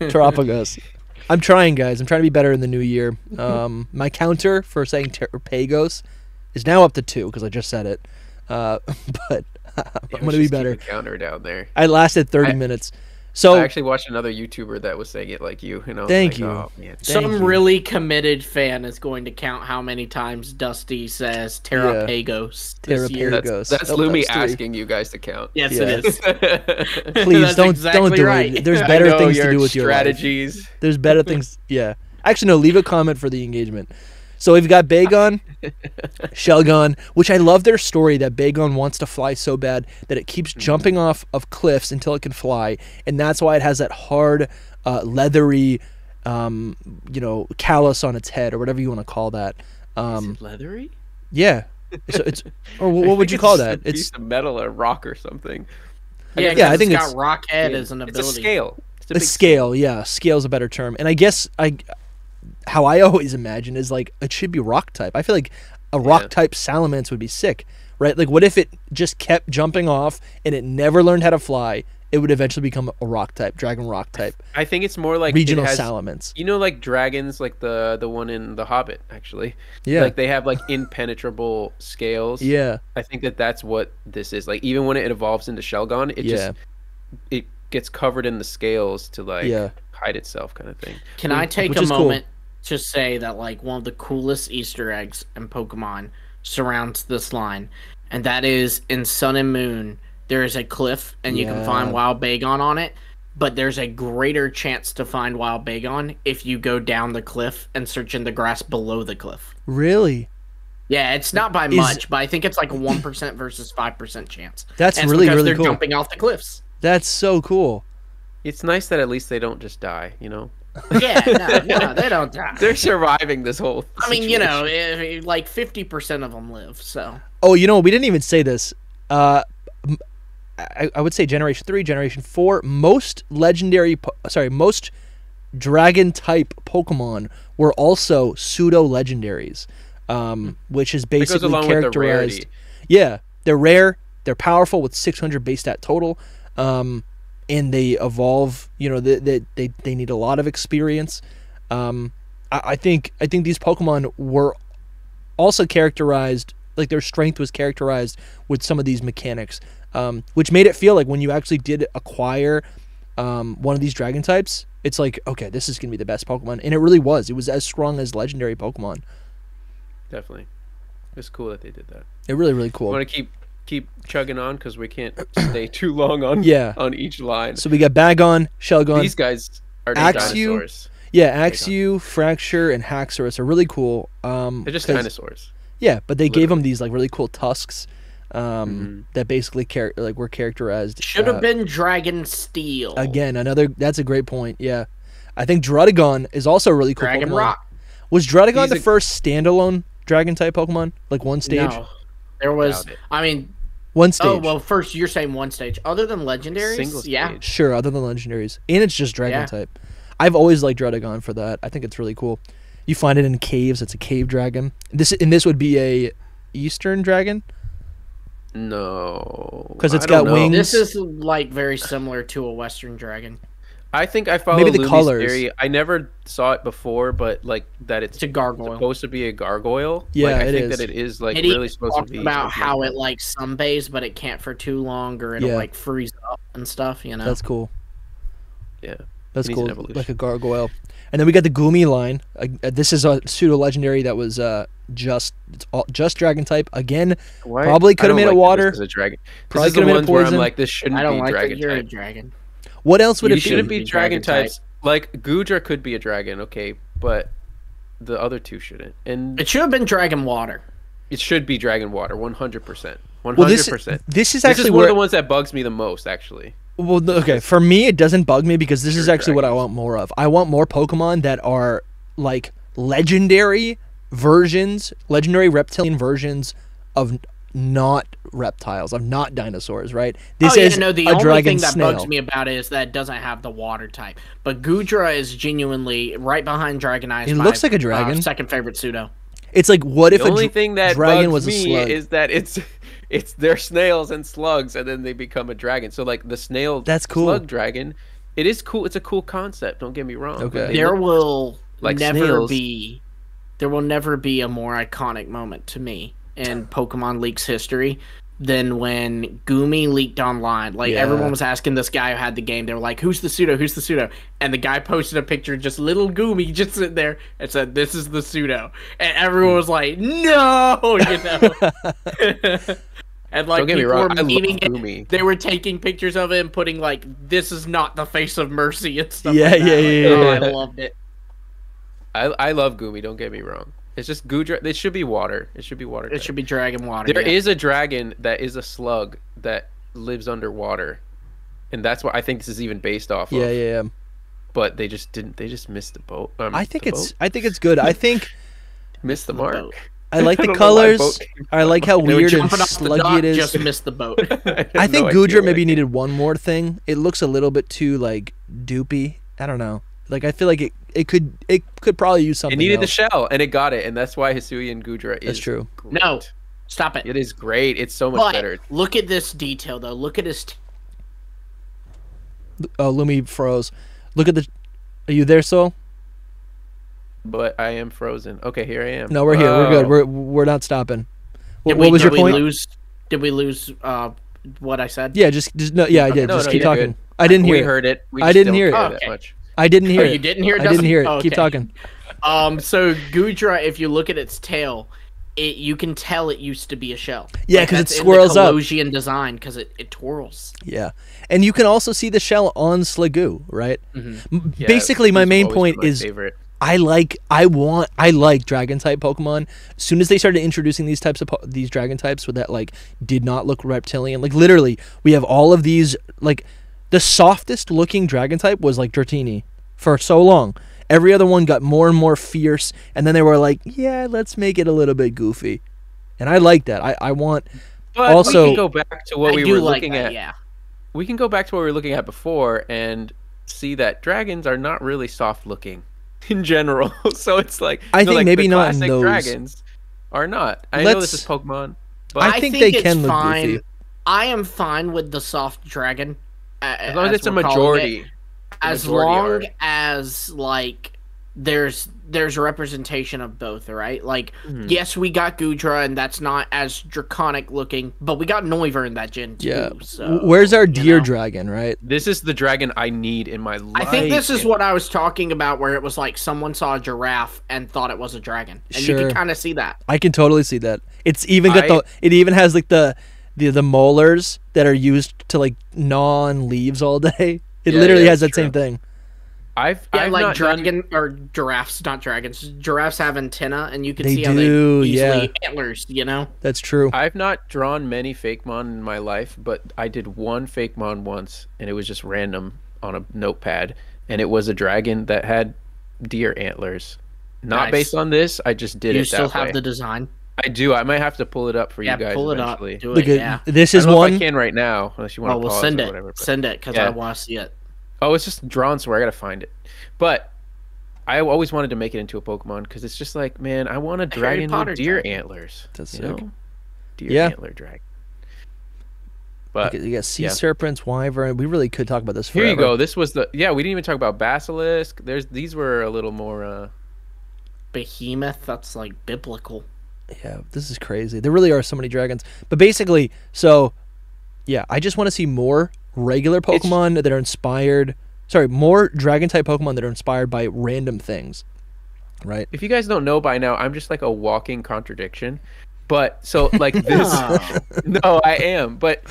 Terrapagos. I'm trying, guys. I'm trying to be better in the new year. My counter for saying Terrapagos is now up to 2 because I just said it. But I'm going to be better. Counter down there. I lasted 30 minutes. So I actually watched another YouTuber that was saying it like you. And thank you. Oh, man, Some really committed fan is going to count how many times Dusty says Terrapagos. Yeah. Terrapagos. That's Lumi asking you guys to count. Yes, it is. Please don't do it. There's better things to do with strategies. Your life. There's better things. Yeah. Actually, no. Leave a comment for the engagement. So we've got Bagon, Shelgon, which I love their story that Bagon wants to fly so bad that it keeps jumping off of cliffs until it can fly, and that's why it has that hard, leathery, callus on its head or whatever you want to call that. Is it leathery? Yeah. So it's or what would you call that? It's a piece of metal, a rock, or something. Yeah. I think it's got rock head as an ability. It's a scale. It's a scale. Yeah, scale's a better term, and I guess how I always imagine is it should be rock type. I feel like a rock type Salamence would be sick, right? Like what if it just kept jumping off and it never learned how to fly? It would eventually become a rock type, dragon rock type. I think it's more like regional Salamence. You know, like dragons, like the one in The Hobbit, actually. Yeah. Like they have impenetrable scales. Yeah. I think that's what this is. Like even when it evolves into Shelgon, it just it gets covered in the scales to hide itself, kind of thing. Can I take a moment? Cool. To say that one of the coolest Easter eggs in Pokemon surrounds this line, and that is in Sun and Moon there is a cliff and you can find Wild Bagon on it, but there's a greater chance to find Wild Bagon if you go down the cliff and search in the grass below the cliff. Really? Yeah, it's not by much, but I think it's 1% versus 5% chance. That's really really cool. They're jumping off the cliffs. That's so cool. It's nice that at least they don't just die, you know. Yeah, no, they don't die. They're surviving this whole situation. I mean, 50% of them live, so. Oh, we didn't even say this. I would say Generation 3, Generation 4, most dragon-type Pokemon were also pseudo-legendaries, which is basically characterized. Yeah, they're rare, they're powerful with 600 base stat total, and they evolve, they need a lot of experience. I think these Pokemon were also characterized, their strength was characterized with some of these mechanics, which made it feel like when you actually did acquire one of these dragon types, it's okay, this is going to be the best Pokemon. And it really was. It was as strong as legendary Pokemon. Definitely. It's cool that they did that. It really, really cool. I want to keep keep chugging on because we can't stay too long on on each line. So we got Bagon, Shelgon. These guys are dinosaurs. Yeah, Axew, Fracture, and Haxorus are really cool. They're just dinosaurs. Yeah, but they gave them these like really cool tusks that basically were characterized. Should have been Dragon Steel. Again, another. That's a great point. Yeah, I think Drudigon is also a really cool. Dragon Pokemon. Rock. Was Drudigon the first standalone Dragon type Pokemon? Like one stage. No, there was. I mean, one stage. Oh well, first you're saying one stage. Other than legendaries, sure. Other than legendaries, and it's just Dragon type. I've always liked Drudigon for that. I think it's really cool. You find it in caves. It's a cave dragon. This would be a eastern dragon. No, because it's got wings. This is like very similar to a western dragon. I think I follow maybe the colors. Theory. I never saw it before, but like that it's a gargoyle. Supposed to be a gargoyle. Yeah, like, I think that it is like really supposed to be. About how it like sunbathes, but it can't for too long, or it'll like freeze up and stuff. You know, that's cool. Yeah. That's cool, like a gargoyle. And then we got the Goomy line. This is a pseudo legendary that was just dragon type again. What? Probably could have made it water. This is a dragon. Probably could have made it poison. I'm like, this shouldn't be dragon type. You're a dragon. What else would it be? Shouldn't be dragon types. Like Goodra could be a dragon, okay, but the other two shouldn't. And it should have been dragon water. It should be dragon water, 100%. 100%. This is actually one of the ones that bugs me the most, actually. Well, okay, for me, it doesn't bug me because this is actually what I want more of. I want more Pokemon that are, like, legendary versions, legendary reptilian versions of not reptiles, of not dinosaurs, right? This is the only thing that bugs me about it is that it doesn't have the water type. But Goodra is genuinely right behind Dragonite. It looks like a dragon. Second favorite pseudo. It's like, what if the only thing that dragon bugs was a slug? Is that it's their snails and slugs, and then they become a dragon. So like the snail slug dragon, it is cool. It's a cool concept. Don't get me wrong. Okay. There will never be a more iconic moment to me in Pokemon Leaks history than when Goomy leaked online. Like everyone was asking this guy who had the game. They were like, "Who's the pseudo? Who's the pseudo?" And the guy posted a picture of just little Goomy just sitting there and said, "This is the pseudo." And everyone was like, "No," you know. And like, people were memeing it. Goomy. They were taking pictures of it and putting like, "This is not the face of mercy" and stuff. Yeah, I loved it. I love Goomy. Don't get me wrong. It's just Goodra. It should be water. It should be water. It should be dragon water. There is a dragon that is a slug that lives underwater, and that's what I think this is even based off. Yeah, of. Yeah. But they just didn't. They just missed the boat. I think it's good. I think missed the mark. I like the colors. I like how weird and sluggy it is. Just missed the boat. I think Goodra maybe needed one more thing. It looks a little bit too like doopy. I don't know. Like I feel like it could probably use something. It needed the shell, and it got it, and that's why Hisuian Goodra is. That's true. Great. No, stop it. It is great. It's so much better. Look at this detail, though. Look at his. Oh, Lumi froze. Look at the. Are you there, Sol? But I am frozen. Okay, here I am. No, we're here. We're good. We're not stopping. What was your point? Did we lose? What I said? Yeah, I did. Just keep talking. I didn't hear. We heard it. I didn't hear that much. I didn't hear it. You didn't hear it? I didn't hear it. Oh, okay. Keep talking. So Goodra, if you look at its tail, you can tell it used to be a shell. Yeah, because it swirls up. It's a Kalosian design because it twirls. Yeah. And you can also see the shell on Sliggoo, right? Mm-hmm. Yeah, basically, my main point is I like dragon-type Pokemon. As soon as they started introducing these types of dragon types with that, like, did not look reptilian. Like, literally, we have all of these, like, the softest looking dragon type was like Dratini for so long. Every other one got more and more fierce, and then they were like, yeah, let's make it a little bit goofy. And I like that. I want. But also, we can go back to what we were looking at. Yeah. We can go back to what we were looking at before and see that dragons are not really soft looking in general. So it's like, I think like maybe the not in those. Dragons are not. I know this is Pokemon, but I think they can look goofy. I am fine with the soft dragon. As long as it's a majority. As long as, like, there's representation of both, right? Like, yes, we got Goodra, and that's not as draconic looking, but we got Noivern in that gen, too. Yeah. So, where's our deer dragon, right? This is the dragon I need in my life. I think this is what I was talking about, where it was like someone saw a giraffe and thought it was a dragon. And you can kind of see that. I can totally see that. It even has, like, the the molars that are used to like gnaw on leaves all day. It literally has that same thing. I've like not giraffes. Giraffes have antenna, and you can see how they easily antlers. You know, that's true. I've not drawn many Fakemon in my life, but I did one Fakemon once, and it was just random on a notepad, and it was a dragon that had deer antlers. Not based on this, I just did it. You still have the design? I do. I might have to pull it up for you guys. Pull it up. Do it, This is one. I can right now, unless you want to pause or whatever. Send it because I want to see it. Oh, it's just drawn somewhere. I gotta find it, but I always wanted to make it into a Pokemon because it's just like, man, I want a dragon with deer antlers. That's sick. Deer antler dragon. But you got sea serpents, wyvern. We really could talk about this forever. Here you go. This was the We didn't even talk about basilisk. These were a little more behemoth. That's like biblical. Yeah, this is crazy. There really are so many dragons. But basically, so yeah, I just want to see more regular Pokemon that are inspired. Sorry, more dragon type Pokemon that are inspired by random things. Right? If you guys don't know by now, I'm just like a walking contradiction. But so like no, I am. But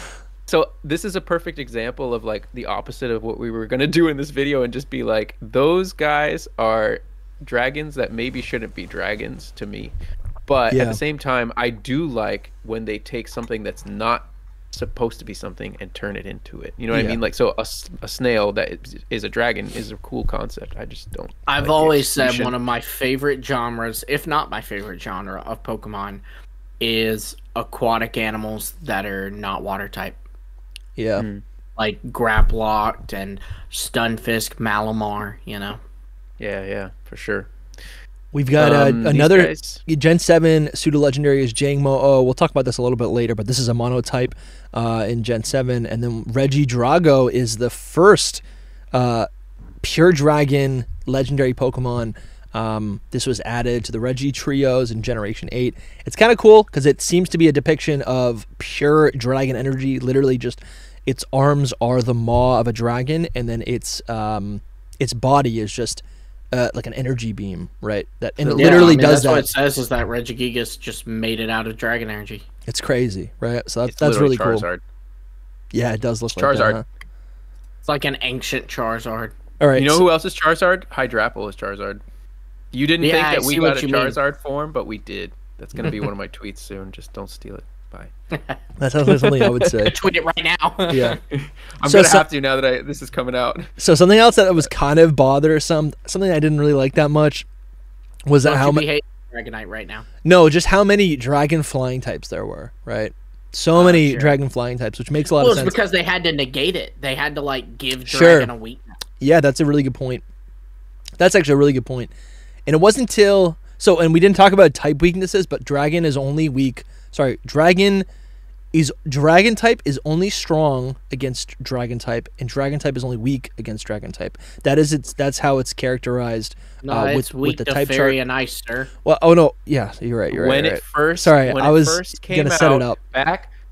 so this is a perfect example of like the opposite of what we were going to do in this video and just be like, those guys are dragons that maybe shouldn't be dragons to me. But at the same time, I do like when they take something that's not supposed to be something and turn it into it. You know what I mean? Like, so a snail that is a dragon is a cool concept. I just don't. I've like always said one of my favorite genres, if not my favorite genre of Pokemon, is aquatic animals that are not water type. Yeah. Like Graplocked and Stunfisk, Malamar, you know? Yeah, yeah, for sure. We've got another Gen 7 pseudo-legendary is Jangmo-O. We'll talk about this a little bit later, but this is a monotype in Gen 7. And then Regidrago is the first pure dragon legendary Pokemon. This was added to the Regi Trios in Generation 8. It's kind of cool because it seems to be a depiction of pure dragon energy. Literally just its arms are the maw of a dragon, and then its body is just... like an energy beam, right? That and it literally does that. That's what it says is that Regigigas just made it out of dragon energy. It's crazy, right? So that's really Charizard. Cool. Yeah, it does look like Charizard. That, huh? It's like an ancient Charizard. All right. You know who else is Charizard? Hydrapple is Charizard. You didn't think that we got a Charizard form, but we did. That's gonna be one of my tweets soon. Just don't steal it. Bye. That sounds like something I would say. Tweet it right now. Yeah, I'm gonna have to now that this is coming out. So something else that was kind of bothersome, something I didn't really like that much, was that how many Dragonite right now? No, just how many dragon flying types there were. Right, so many dragon flying types, which makes a lot of sense. It's because they had to negate it. They had to like give dragon a weakness. Yeah, that's a really good point. That's actually a really good point. And it wasn't until and we didn't talk about type weaknesses, but dragon is only weak. Sorry, dragon type is only strong against dragon type, and dragon type is only weak against dragon type. That is that's how it's characterized. No, it's weak with the type chart. And ice, sir. Well, oh no, yeah, you're right. You're right. When it first, sorry, I was gonna set it up.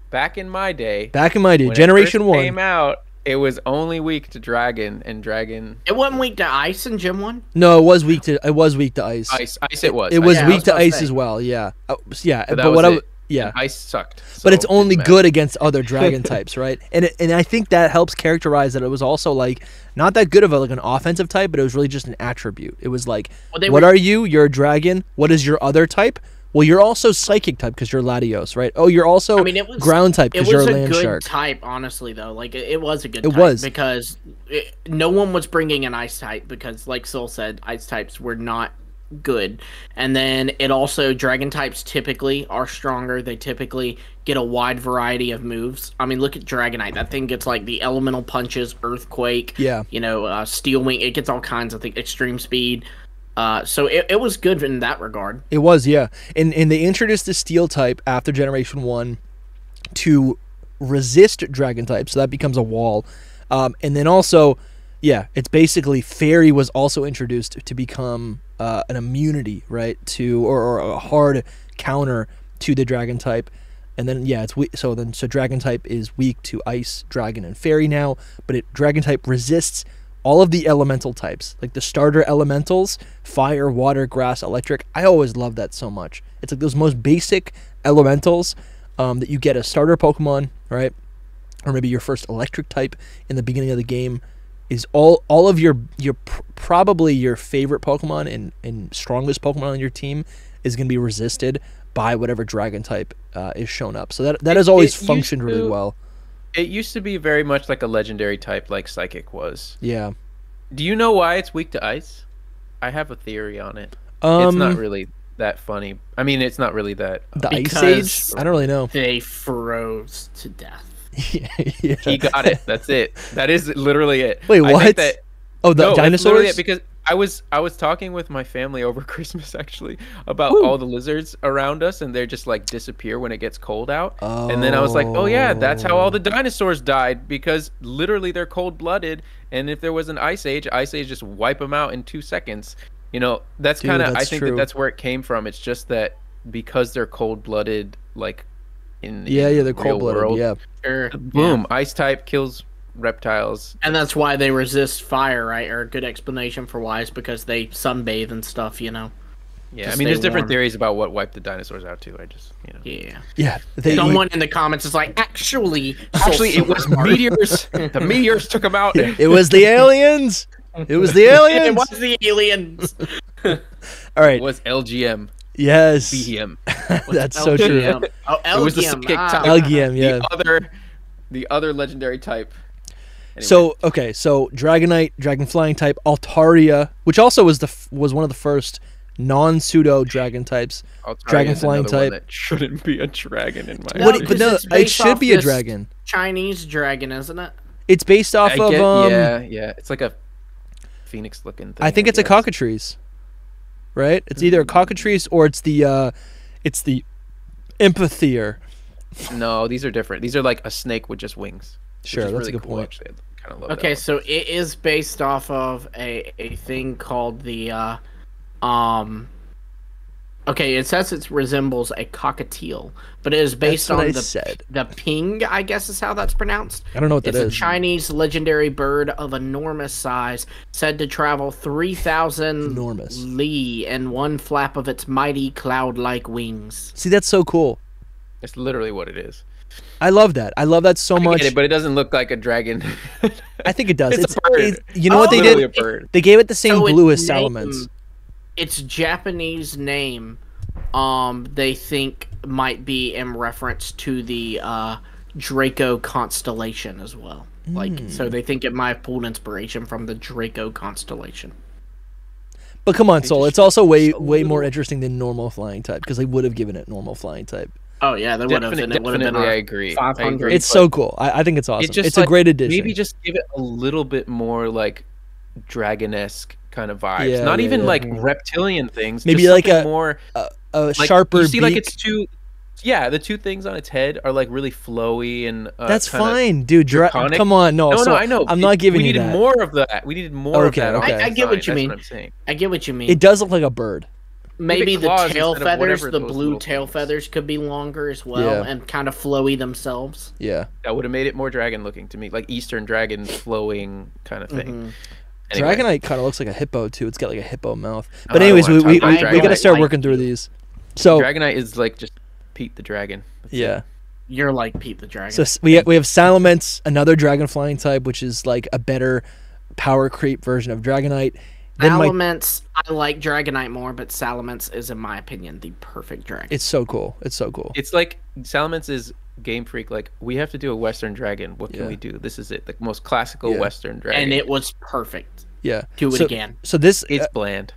Back in my day. Back in my day, Generation 1 came out. It was only weak to dragon and dragon. It wasn't weak to ice in Gen 1. No, it was weak to ice. Ice it was. It was weak to ice as well. Yeah, yeah. But what I ice sucked. So but it's only good against other dragon types, right? And I think that helps characterize that it was also like not that good of a, like an offensive type, but it was really just an attribute. It was like, what are you? You're a dragon. What is your other type? Well, you're also psychic type because you're Latios, right? Oh, you're also ground type because you're a land shark. It was a good type, honestly, though. Like, it was a good type. It was. Because no one was bringing an ice type because, like Sol said, ice types were not good. And then it also, dragon types typically are stronger. They typically get a wide variety of moves. I mean, look at Dragonite. That thing gets like the elemental punches, earthquake, you know, steel wing. It gets all kinds of things, extreme speed. So it was good in that regard. It was, yeah. And they introduced the steel type after Generation 1 to resist dragon type, so that becomes a wall. And then also, yeah, it's basically fairy was also introduced to become an immunity, right, to or a hard counter to the dragon type. And then, yeah, it's weak. So dragon type is weak to ice, dragon, and fairy now, but dragon type resists all of the elemental types, like the starter elementals, fire, water, grass, electric. I always love that so much. It's like those most basic elementals that you get a starter Pokemon, right? Or maybe your first electric type in the beginning of the game is all of your favorite Pokemon and strongest Pokemon on your team is going to be resisted by whatever dragon type is shown up. So that has always functioned really well. It used to be very much like a legendary type like Psychic was. Yeah. Do you know why it's weak to ice? I have a theory on it. It's not really that funny. I mean, it's not really that... The Ice Age? I don't really know. They froze to death. Yeah. He got it. That's it. That is literally it. Wait, what? I think that, the dinosaurs? Because I was talking with my family over Christmas, actually, about all the lizards around us, and they're just like disappear when it gets cold out. Oh. And then I was like, oh yeah, that's how all the dinosaurs died, because literally they're cold-blooded, and if there was an ice age just wipe them out in 2 seconds. You know, that's kind of, I think that that's where it came from. It's just that because they're cold-blooded, like in the they're cold-blooded, yeah. Sure. Boom, yeah. Ice type kills reptiles, and that's why they resist fire, right? Or a good explanation for why is because they sunbathe and stuff, you know. Yeah, I mean, there's different theories about what wiped the dinosaurs out too. I just, you know. Yeah. Someone in the comments is like, actually, it was meteors. The meteors took them out. Yeah, it was the aliens. All right. It was LGM. Yes. BDM. That's so true. Oh, LGM. It was the psychic type. LGM. Yeah. The other legendary type. Anyway. So okay, so Dragonite, Dragon Flying type, Altaria, which also was one of the first non-pseudo dragon types. Dragon Flying type. That shouldn't be a dragon in my opinion. But no, it should be a dragon. Chinese dragon, isn't it? It's based off of yeah. It's like a phoenix looking thing. I think it's a cockatrice, right? It's either a cockatrice or it's the Empathier. No, these are different. These are like a snake with just wings. Sure, that's really a good point. Okay, so it is based off of a thing called the... Okay, it says it resembles a cockatiel, but it is based on the ping, I guess is how that's pronounced. I don't know what that is. It's a Chinese legendary bird of enormous size, said to travel 3,000 li in one flap of its mighty cloud-like wings. See, that's so cool. It's literally what it is. I love that. I love that so much. I get it, but it doesn't look like a dragon. I think it does. It's a bird. You know what they did? They gave it the same blue as Salamence. Its Japanese name, they think might be in reference to the Draco constellation as well. Like, so they think it might have pulled inspiration from the Draco constellation. But come on, Sol. It's also way more interesting than normal flying type, because they would have given it normal flying type. Oh yeah, that would have been. I agree. It's so cool. I think it's awesome. It's a great addition. Maybe just give it a little bit more like dragon-esque kind of vibes. Yeah, not even like reptilian things. Maybe just like a more like, sharper. You see, beak. Like it's too. Yeah, the two things on its head are like really flowy and. That's fine, dude. Come on, no, I know. I'm not giving you that. We needed more of that. Okay. I get what you mean. I get what you mean. It does look like a bird. Maybe the tail feathers, the blue tail feathers could be longer as well and kind of flowy themselves. Yeah. That would have made it more dragon looking to me, like Eastern dragon flowing kind of thing. Anyway. Dragonite kind of looks like a hippo too. It's got like a hippo mouth. But anyways, we got to start working through these. So Dragonite is like just Pete the Dragon. That's it. You're like Pete the Dragon. So we have Salamence, another dragon flying type, which is like a better power creep version of Dragonite. Salamence, I like Dragonite more, but Salamence is, in my opinion, the perfect dragon. It's so cool. It's so cool. It's like Salamence is Game Freak. Like, we have to do a Western dragon. What can we do? This is it. The most classical Western dragon. And it was perfect. Yeah. Do it again. So this... It's bland.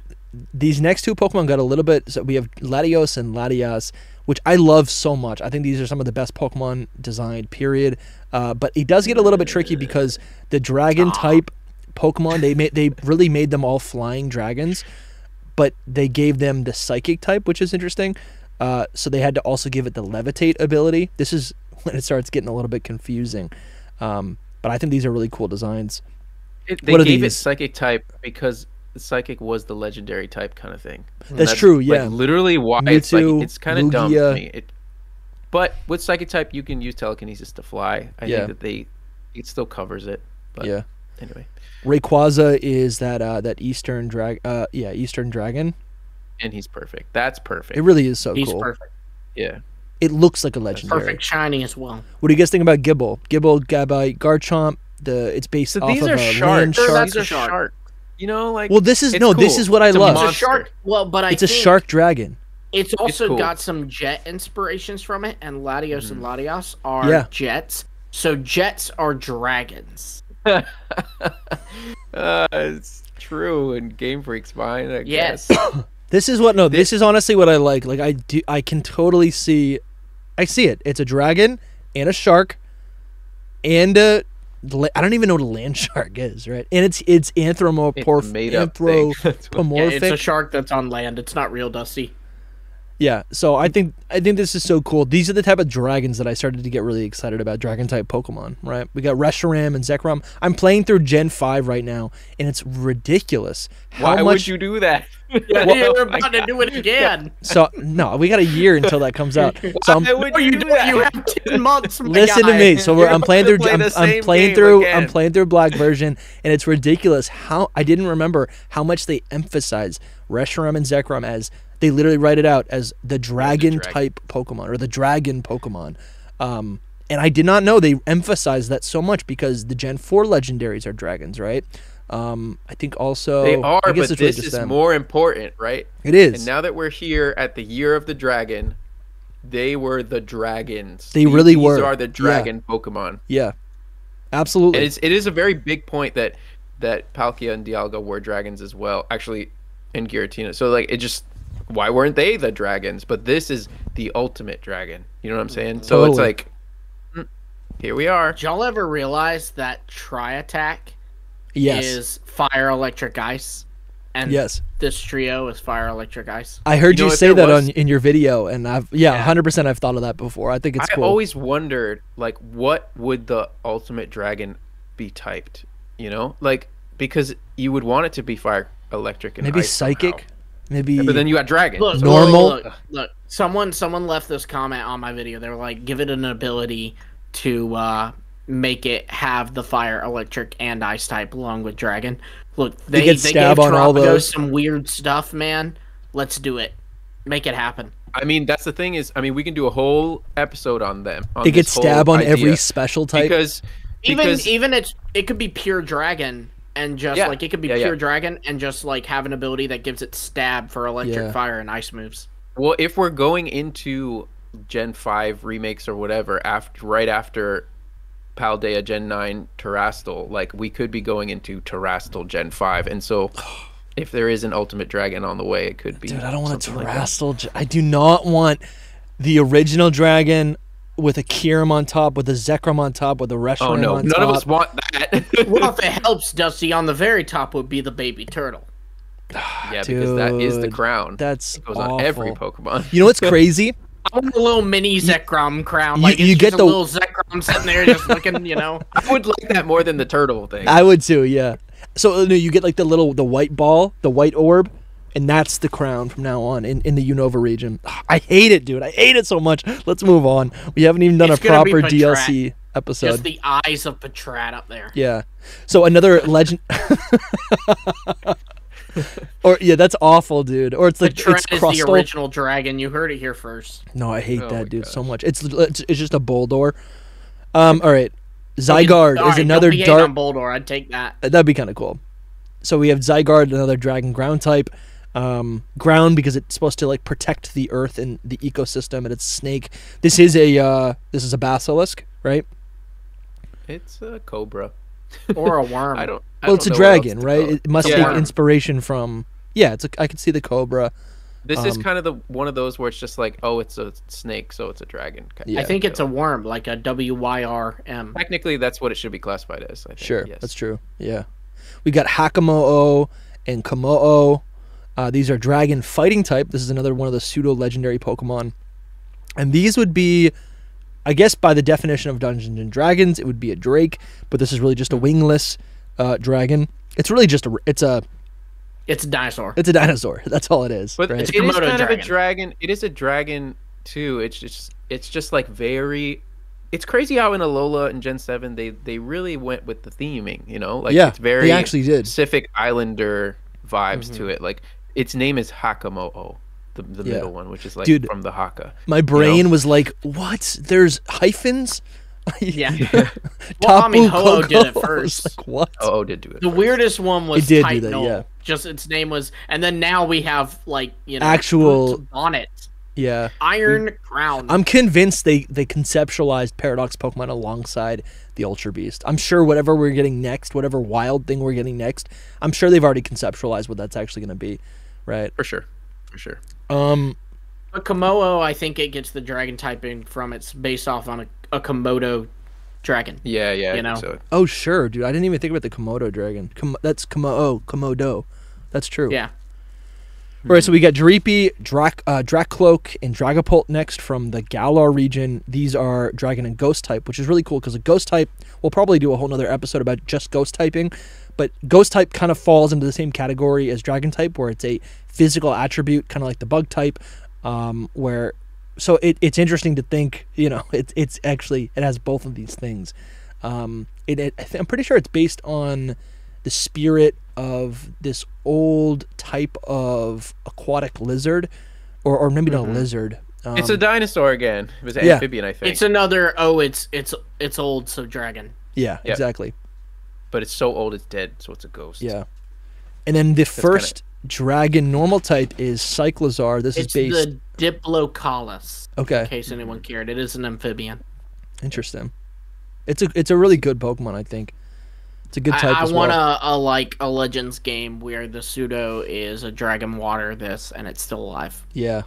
These next two Pokemon got a little bit... So we have Latios and Latias, which I love so much. I think these are some of the best Pokemon designed, period. But it does get a little bit tricky because the dragon type... Pokemon, they really made them all flying dragons, but they gave them the psychic type, which is interesting. So they had to also give it the levitate ability. This is when it starts getting a little bit confusing. But I think these are really cool designs. They gave it psychic type because the psychic was the legendary type kind of thing. That's true. Yeah, like, literally why Mewtwo, it's kind of dumb to me. But with psychic type, you can use telekinesis to fly. I think that it still covers it. But yeah. Anyway, Rayquaza is that Eastern dragon. Eastern dragon, and he's perfect. That's perfect. It really is so cool. He's perfect. Yeah, It looks like a legendary. Perfect shiny as well. What do you guys think about Gibble? Gibble, Gabite, Garchomp. It's based off of a land shark. That's a shark. You know, like this is what I love. It's a shark. Well, but I think a shark dragon. It's also got some jet inspirations from it, and Latios and Latias are jets. So jets are dragons. It's true, and Game Freak's fine, I guess. This is what this is honestly what I like. Like I can totally see, I see it. It's a dragon and a shark, and a I don't even know what a land shark is, right? And it's anthropomorphic. It's a shark that's on land. It's not real, Dusty. Yeah, so I think this is so cool. These are the type of dragons that I started to get really excited about, dragon-type Pokemon, right? We got Reshiram and Zekrom. I'm playing through Gen 5 right now, and it's ridiculous. Why would you do that? We're about to do it again. So, no, we got a year until that comes out. So you have 10 months, listen to me. So I'm playing through I'm playing through Black version, and it's ridiculous how I didn't remember how much they emphasize Reshiram and Zekrom as... They literally write it out as the dragon-type Pokemon, or the dragon Pokemon. And I did not know they emphasized that so much, because the Gen 4 legendaries are dragons, right? I think also... They are, but this is more important, right? It is. And now that we're here at the Year of the Dragon, they were the dragons. They really were. These are the dragon Pokemon. Yeah, absolutely. And it is a very big point that Palkia and Dialga were dragons as well, actually, and Giratina. So, like, it just... Why weren't they the dragons? But this is the ultimate dragon. You know what I'm saying? So it's like, here we are. Did y'all ever realize that Tri-Attack is Fire, Electric, Ice? And this trio is Fire, Electric, Ice. I heard you say that in your video, and I've 100% I've thought of that before. I think it's cool. I always wondered, like, what would the ultimate dragon be typed? You know? Like, because you would want it to be Fire, Electric, and Ice. Maybe Psychic? Somehow. Maybe, yeah, but then you got dragon. Look, normal. Look, someone left this comment on my video. They were like, "Give it an ability to make it have the fire, electric, and ice type along with dragon." Look, they gave Tropico some weird stuff, man. Let's do it. Make it happen. I mean, that's the thing is, I mean, we can do a whole episode on them. It gets stab on every special type because even it could be pure dragon. And just like it could be pure dragon, and just like have an ability that gives it stab for electric, fire, and ice moves. Well, if we're going into Gen 5 remakes or whatever, right after Paldea Gen 9 Terrastal, like we could be going into Terrastal Gen 5, and so if there is an ultimate dragon on the way, it could be. Dude, I don't want a Terrastal. Like I do not want the original dragon with a Kyurem on top, with a Zekrom on top, with a Reshiram on top. Oh no, none of us want that. Well, if it helps, Dusty, on the very top would be the baby turtle. Yeah, dude, because that is the crown. That's it goes awful. On every Pokemon. You know what's crazy? I want a little mini Zekrom crown. Like you get the little Zekrom sitting there just looking, you know. I would like that more than the turtle thing. I would too, yeah. So no, you get like the white ball, the white orb. And that's the crown from now on in the Unova region. I hate it, dude. I hate it so much. Let's move on. We haven't even done a proper DLC episode. Just the eyes of Patrat up there. Yeah. So another legend. Or yeah, that's awful, dude. Or it's like Patrat is the original dragon. You heard it here first. No, I hate that dude so much. It's just a Bulldor. All right, Zygarde is another dark Bulldor. I'd take that. That'd be kind of cool. So we have Zygarde, another dragon ground type. Ground because it's supposed to like protect the earth and the ecosystem, and it's snake. This is a basilisk, right? It's a cobra or a worm. I don't it's a dragon, right? It must take inspiration from. Yeah, it's. I can see the cobra. This is kind of one of those where it's just like, oh, it's a snake, so it's a dragon. I think it's a worm, like a WYRM. Technically, that's what it should be classified as. I think. Sure, that's true. Yeah, we got Hakamo-o and Kamo-o. These are dragon fighting type. This is another one of the pseudo legendary Pokemon, and these would be, I guess, by the definition of Dungeons and Dragons, it would be a drake. But this is really just a wingless dragon. It's really just it's a dinosaur. It's a dinosaur. That's all it is. But right? It is kind of a dragon. It is a dragon too. It's just like very. It's crazy how in Alola and Gen 7 they really went with the theming. You know, like it's very they actually did Pacific Islander vibes to it. Like. Its name is Hakamo-o. the yeah. middle one, which is like Dude, from the Hakka. My brain was like, what? There's hyphens? Yeah. Well, I mean, Ho-Oh did it first. Like, what? Ho-Oh did do it. The first. Weirdest one was Taino. Yeah. Just its name was, and then now we have like actual bonnet. Yeah. Iron Crown. I'm convinced they conceptualized Paradox Pokemon alongside the Ultra Beast. I'm sure whatever we're getting next, whatever wild thing we're getting next, I'm sure they've already conceptualized what that's actually going to be, right? For sure. For sure. But Komodo, I think it gets the dragon typing from it's based off on a Komodo dragon. Yeah, yeah. You know? So. Oh, sure, dude. I didn't even think about the Komodo dragon. That's Komodo. That's true. Yeah. All right, so we got Dreepy, Dracloak, and Dragapult next from the Galar region. These are Dragon and Ghost type, which is really cool because a Ghost type, we'll probably do a whole other episode about just Ghost typing, but Ghost type kind of falls into the same category as Dragon type, where it's a physical attribute, kind of like the Bug type, where so it's interesting to think, it's actually it has both of these things. I'm pretty sure it's based on the spirit of this old type of aquatic lizard, or maybe not a lizard. It's a dinosaur again. It was an amphibian, I think. It's another. Oh, it's old, so dragon. Yeah, yep. Exactly. But it's so old, it's dead, so it's a ghost. Yeah. And then the first dragon normal type is Cyclozar. It's based the Diplocallis. Okay. In case anyone cared, it is an amphibian. Interesting. It's a really good Pokemon, I think. It's a good type. I want a Legends game where the pseudo is a dragon water and it's still alive. Yeah,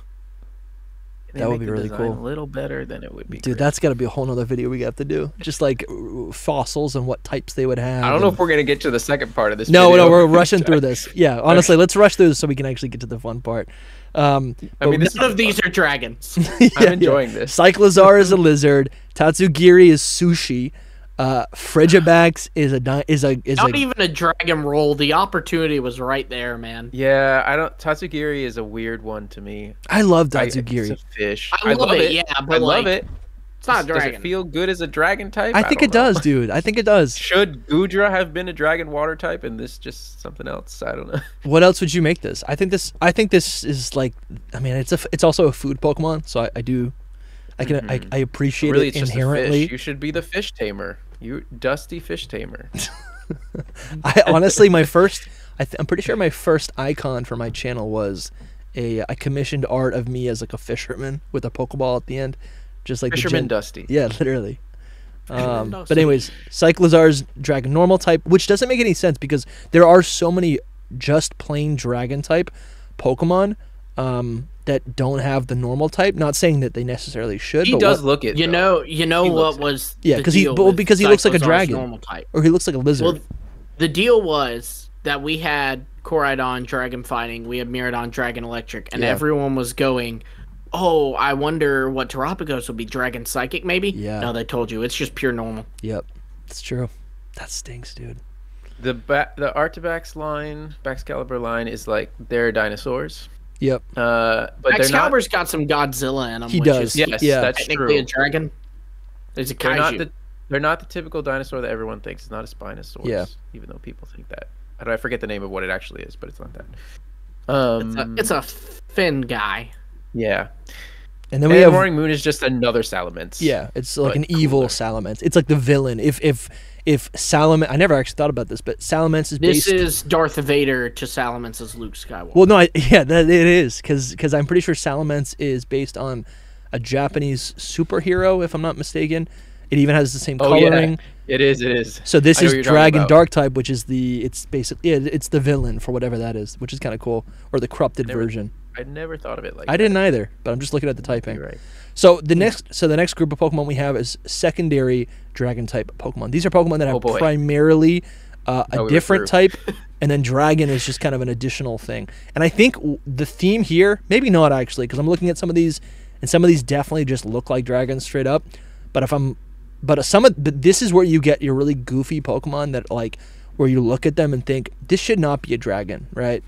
that would be really cool. A little better than it would be. Dude, that's got to be a whole nother video we have to do. Just like fossils and what types they would have. I don't know if we're gonna get to the second part of this. No, we're rushing through this. Yeah, honestly, let's rush through this so we can actually get to the fun part. I mean, none of these are dragons. I'm enjoying this. Cyclozar is a lizard. Tatsugiri is sushi. Frigibax is not even a dragon roll. The opportunity was right there, man. Yeah, I don't. Tatsugiri is a weird one to me. I love Tatsugiri. It's a fish. I love it. Yeah, but I love it. It's not a dragon. Does it feel good as a dragon type? I think it does, dude. I think it does. Should Goodra have been a dragon water type, and this just something else? I don't know. What else would you make this? I think this is like. I mean, it's also a food Pokemon, so I appreciate really, it inherently. Just you should be the fish tamer. You dusty fish tamer. I'm pretty sure my first icon for my channel was I commissioned art of me as like a fisherman with a Pokeball at the end, just like fisherman Dusty. Yeah, literally. But anyways, Cyclozar's dragon normal type, which doesn't make any sense because there are so many just plain dragon type Pokemon. That don't have the normal type. Not saying that they necessarily should. He does look it. You know what was yeah because he looks like a dragon normal type, or he looks like a lizard. Well, the deal was that we had Koraidon Dragon Fighting, we had Mirrodon Dragon Electric, and everyone was going, "Oh, I wonder what Terapagos will be, Dragon Psychic maybe." Yeah. No, they told you it's just pure normal. Yep, it's true. That stinks, dude. The Artabax line, Baxcalibur line is like they're dinosaurs. Yep. But Excalibur's got some Godzilla in him. He does. Yes, that's technically true. A dragon. There's a kaiju. They're not the typical dinosaur that everyone thinks. It's not a Spinosaurus. Yeah. Even though people think that. I forget the name of what it actually is, but it's not that. It's a fin guy. Yeah. And then we have Roaring Moon is just another Salamence. Yeah, it's like an evil Salamence. It's like the villain. If Salamence, I never actually thought about this, but Salamence is based. This is Darth Vader to Salamence's Luke Skywalker. Well, no, it is because I'm pretty sure Salamence is based on a Japanese superhero, if I'm not mistaken. It even has the same coloring. Yeah. It is. So this is Dragon Dark type, which is it's the villain for whatever that is, which is kind of cool, or the corrupted version. I never thought of it like that. I didn't either, but I'm just looking at the typing. You're right. So the next group of Pokemon we have is secondary dragon type Pokemon. These are Pokemon that have primarily a different type, and then dragon is just kind of an additional thing. And I think the theme here, maybe not actually, because I'm looking at some of these, and some of these definitely just look like dragons straight up. But this is where you get your really goofy Pokemon that where you look at them and think this should not be a dragon, right?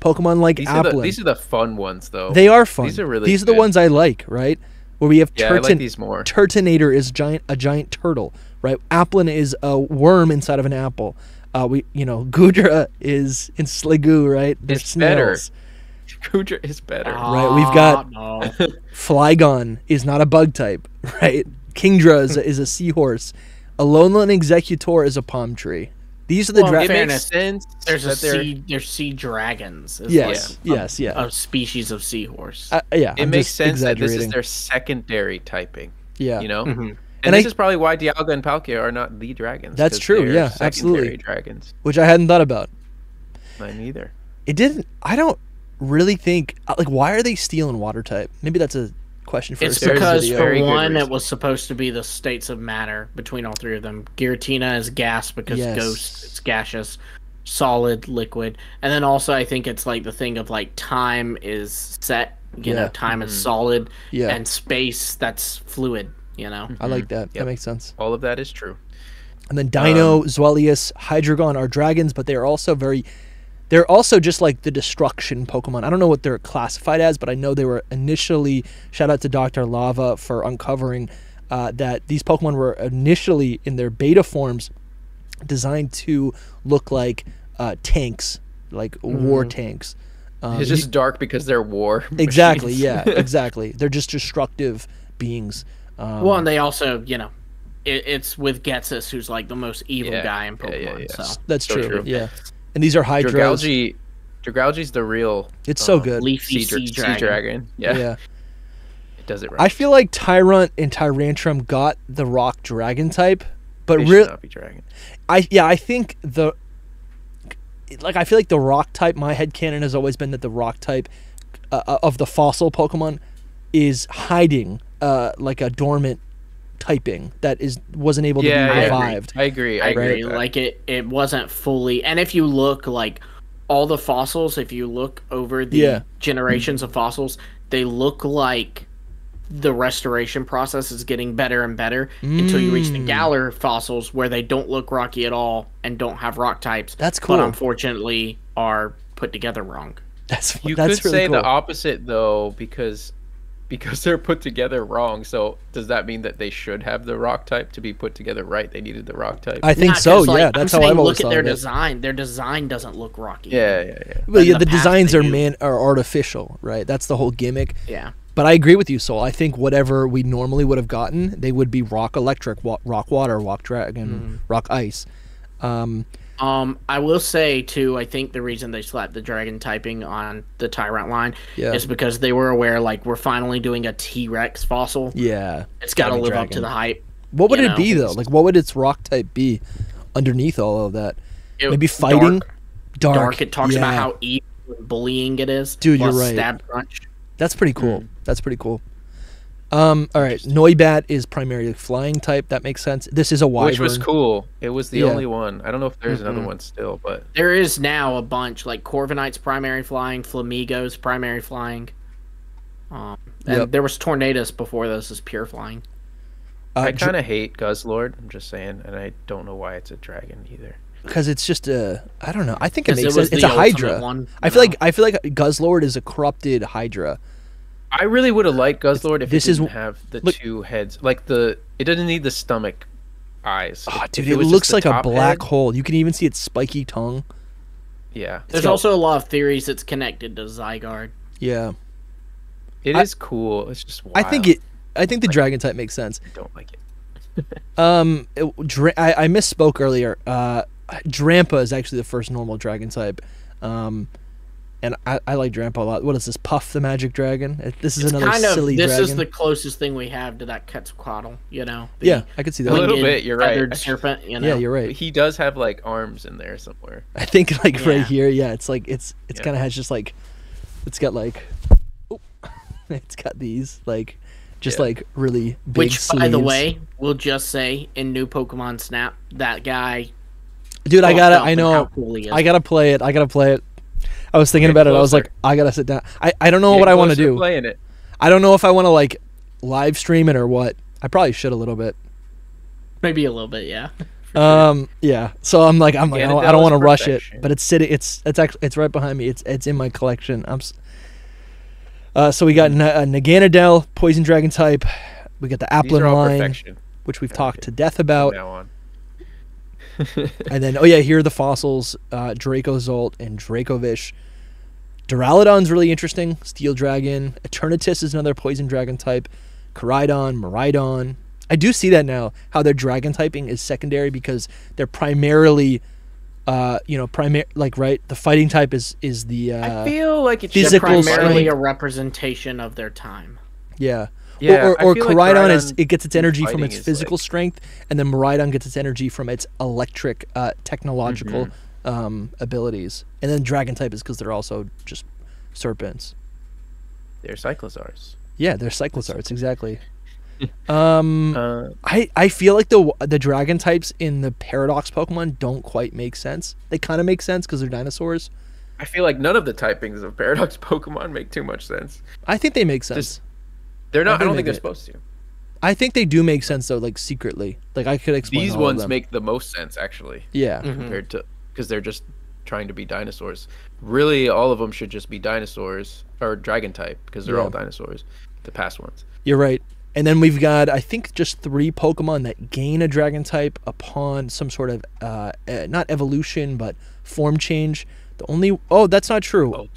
Pokemon like Applin. These are the fun ones, though. They are fun. These are really. These are the ones I like, right? Where we have Turtonator. I like these more. Turtonator is a giant turtle, right? Applin is a worm inside of an apple. Goodra is in Sliggoo, right? They're snails. Better. Kuja is better. Right, we've got Flygon is not a bug type, right? Kingdra is a seahorse. Alolan Exeggutor is a palm tree. These are the draft. It makes sense. There's sea dragons. Yes, a species of seahorse. It makes sense that this is their secondary typing. Yeah, you know, and this is probably why Dialga and Palkia are not the dragons. That's true. Yeah, absolutely. Dragons, which I hadn't thought about. Mine either. It didn't. I don't really think. Like, why are they steel and water type? Maybe that's a question for. It's because for one, it was supposed to be the states of matter between all three of them. Giratina is gas because ghost. It's gaseous, solid, liquid, and then also I think it's like the thing of like time is set. You know, time is solid. Yeah, and space that's fluid. You know, I like that. Yep. That makes sense. All of that is true. And then Dino, Zweilious, Hydreigon are dragons, but they are also very. They're also just like the destruction Pokemon. I don't know what they're classified as, but I know they were initially, shout out to Dr. Lava for uncovering that these Pokemon were initially in their beta forms designed to look like tanks, like war tanks. It's just dark because they're war. Exactly, yeah, exactly. They're just destructive beings. Well, and they also, you know, it's with Getsis, who's like the most evil guy in Pokemon. Yeah. So. That's so true, yeah. And these are Hydros. Dragalge's the real. It's so good. Leafy sea dragon. Yeah. It does it right. I feel like Tyrant and Tyrantrum got the rock dragon type, but really not be dragon. I think the I feel like the rock type. My headcanon has always been that the rock type of the fossil Pokemon is hiding like a dormant typing that wasn't able to be revived. I agree. Like it wasn't fully, and if you look like all the fossils, if you look over the generations of fossils, they look like the restoration process is getting better and better until you reach the Galar fossils where they don't look rocky at all and don't have rock types. That's cool. But unfortunately are put together wrong. You could say the opposite though, because they're put together wrong. So does that mean that they should have the rock type to be put together right? They needed the rock type. I think so. Like, yeah, that's how I've always thought. Look at their design. Their design doesn't look rocky. Yeah. Well, yeah, the designs are artificial, right? That's the whole gimmick. Yeah. But I agree with you, Sol. I think whatever we normally would have gotten, they would be rock electric, rock water, rock dragon, rock ice. I will say too, I think the reason they slapped the dragon typing on the Tyrant line is because they were aware, like, we're finally doing a T-Rex fossil. Yeah, it's got to live up to the hype. What would it be though? Like, what would its rock type be underneath all of that? Maybe fighting, dark. It talks about how evil and bullying it is. Dude, you're right. Stab crunch. That's pretty cool. That's pretty cool. All right, Noibat is primarily flying type. That makes sense. This is a wyvern. Which was cool. It was the only one. I don't know if there's another one still, but there is now a bunch. Like Corviknight's primary flying, Flamigo's primary flying. And there was Tornadus before this is pure flying. I kind of hate Guzzlord. I'm just saying, and I don't know why it's a dragon either. Because it's just a, I don't know. I think it makes sense. It's a Hydra. I feel like Guzzlord is a corrupted Hydra. I really would have liked Guzzlord if this it didn't have the two heads. Like it doesn't need the stomach eyes. Oh, dude, it looks like a black hole. You can even see its spiky tongue. Yeah. There's also a lot of theories it's connected to Zygarde. Yeah. It is cool. It's just wild. I think the dragon type makes sense. I don't like it. I misspoke earlier. Drampa is actually the first normal dragon type. And I like Drampa a lot. What is this, Puff the Magic Dragon? This is another silly dragon. This is the closest thing we have to that Quetzalcoatl, you know? Yeah, I could see that. A little bit, you're right. Serpent, you know? Yeah, you're right. But he does have, like, arms in there somewhere. I think, like, right here, it's, like, it's kind of has just, like, it's got, like, it's got these, like, just, like, really big sleeves. By the way, we'll just say, in new Pokemon Snap, that guy... Dude, I gotta play it. I was thinking about it. I was like, I gotta sit down. I don't know what I want to do. I don't know if I want to like live stream it or what. I probably should a little bit. Maybe a little bit, yeah. Yeah. So I'm like, I don't want to rush it, but it's sitting. It's actually right behind me. It's in my collection. So we got Naganadel, Poison Dragon type. We got the Applin line, which we've talked to death about. And then, here are the fossils, Dracozolt and Dracovish. Duraludon's really interesting. Steel Dragon. Eternatus is another Poison Dragon type. Koraidon, Miraidon. I do see that now, how their Dragon typing is secondary because they're primarily... the fighting type is the I feel like it's primarily strength. A representation of their time. Yeah. Yeah, or Koraidon, like it gets its energy from its physical strength, and then Miraidon gets its energy from its electric technological abilities. And then Dragon type is because they're also just serpents. They're Cyclozars. Yeah, they're Cyclozars, exactly. I feel like the Dragon types in the Paradox Pokemon don't quite make sense. They kind of make sense because they're dinosaurs. I feel like none of the typings of Paradox Pokemon make too much sense. I think they make sense. They're not. I don't think they're supposed to. I think they do make sense though, like secretly. Like I could explain. These ones make the most sense actually. Yeah. Compared to, because they're just trying to be dinosaurs. Really, all of them should just be dinosaurs or Dragon type because they're all dinosaurs. The past ones. You're right. And then we've got, I think, just 3 Pokemon that gain a Dragon type upon some sort of not evolution, but form change. The only that's not true.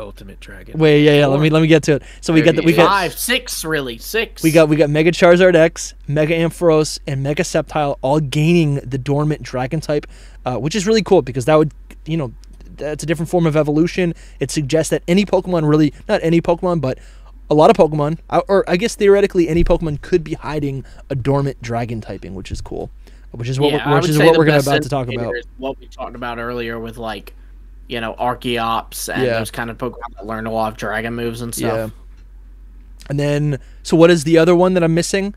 Ultimate Dragon. Wait, yeah, let me get to it. So we got the 5, 6 really. 6. We got Mega Charizard X, Mega Ampharos, and Mega Sceptile all gaining the dormant Dragon type, which is really cool because that would, that's a different form of evolution. It suggests that any Pokemon really, not any Pokemon, but a lot of Pokemon, or I guess theoretically any Pokemon could be hiding a dormant Dragon typing, which is cool. Which is what we're about to talk about. What we talked about earlier with like Archaeops and those kind of Pokemon that learn a lot of Dragon moves and stuff. Yeah. And then, so what is the other one that I'm missing?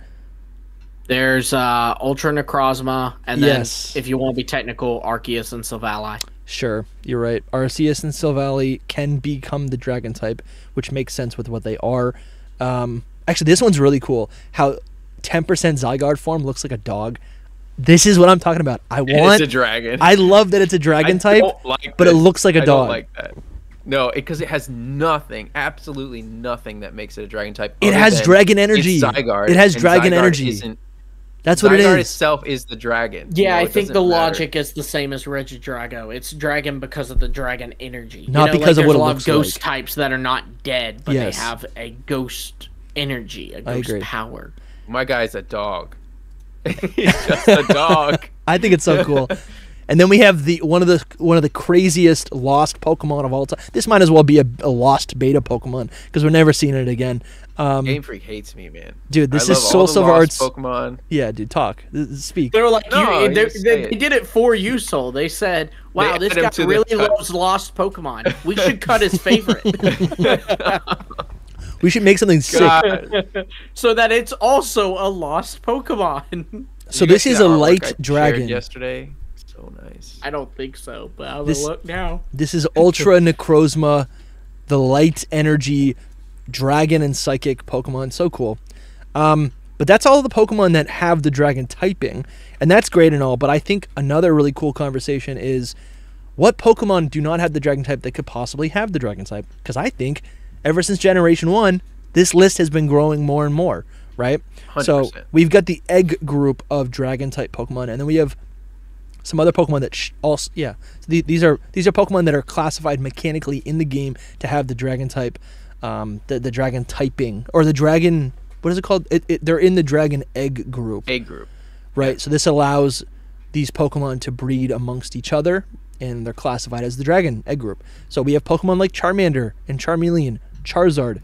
There's Ultra Necrozma, and then if you want to be technical, Arceus and Silvally. Sure, you're right. Arceus and Silvally can become the Dragon type, which makes sense with what they are. Actually, this one's really cool. How 10% Zygarde form looks like a dog. This is what I'm talking about. It's a dragon. I love that it's a Dragon type, but it looks like a dog. I don't like that. No, because it has nothing, absolutely nothing that makes it a Dragon type. It has Dragon energy. It's Zygarde. It has Dragon energy. That's what it is. Zygarde itself is the Dragon. Yeah, I think the logic is the same as Regidrago. It's Dragon because of the Dragon energy, not because of what it looks like. There's a lot of ghost types that are not dead, but they have a ghost energy, a ghost power. My guy's a dog. It's just a dog. I think it's so cool. And then we have one of the craziest lost Pokemon of all time. This might as well be a lost beta Pokemon because we're never seeing it again. Game Freak hates me, man. Dude, this is Soul Silver Arts Pokemon. Yeah, dude, speak. They were like, no, they did it for you, Soul. They said, "Wow, this guy really loves lost Pokemon. We should cut his favorite." We should make something sick. So that it's also a lost Pokemon. So this is a light dragon. Yesterday, so nice. I don't think so, but I'll look now. This is Ultra Necrozma, the light energy dragon and psychic Pokemon. So cool. But that's all the Pokemon that have the Dragon typing, and that's great and all. But I think another really cool conversation is what Pokemon do not have the Dragon type that could possibly have the Dragon type? Because I think ever since Generation 1, this list has been growing more and more, right? 100%. So we've got the egg group of Dragon-type Pokemon, and then we have some other Pokemon that also... Yeah, so these are Pokemon that are classified mechanically in the game to have the Dragon type, the Dragon typing, or the Dragon... What is it called? They're in the Dragon egg group. Egg group. Right, so this allows these Pokemon to breed amongst each other, and they're classified as the Dragon egg group. So we have Pokemon like Charmander and Charmeleon, Charizard.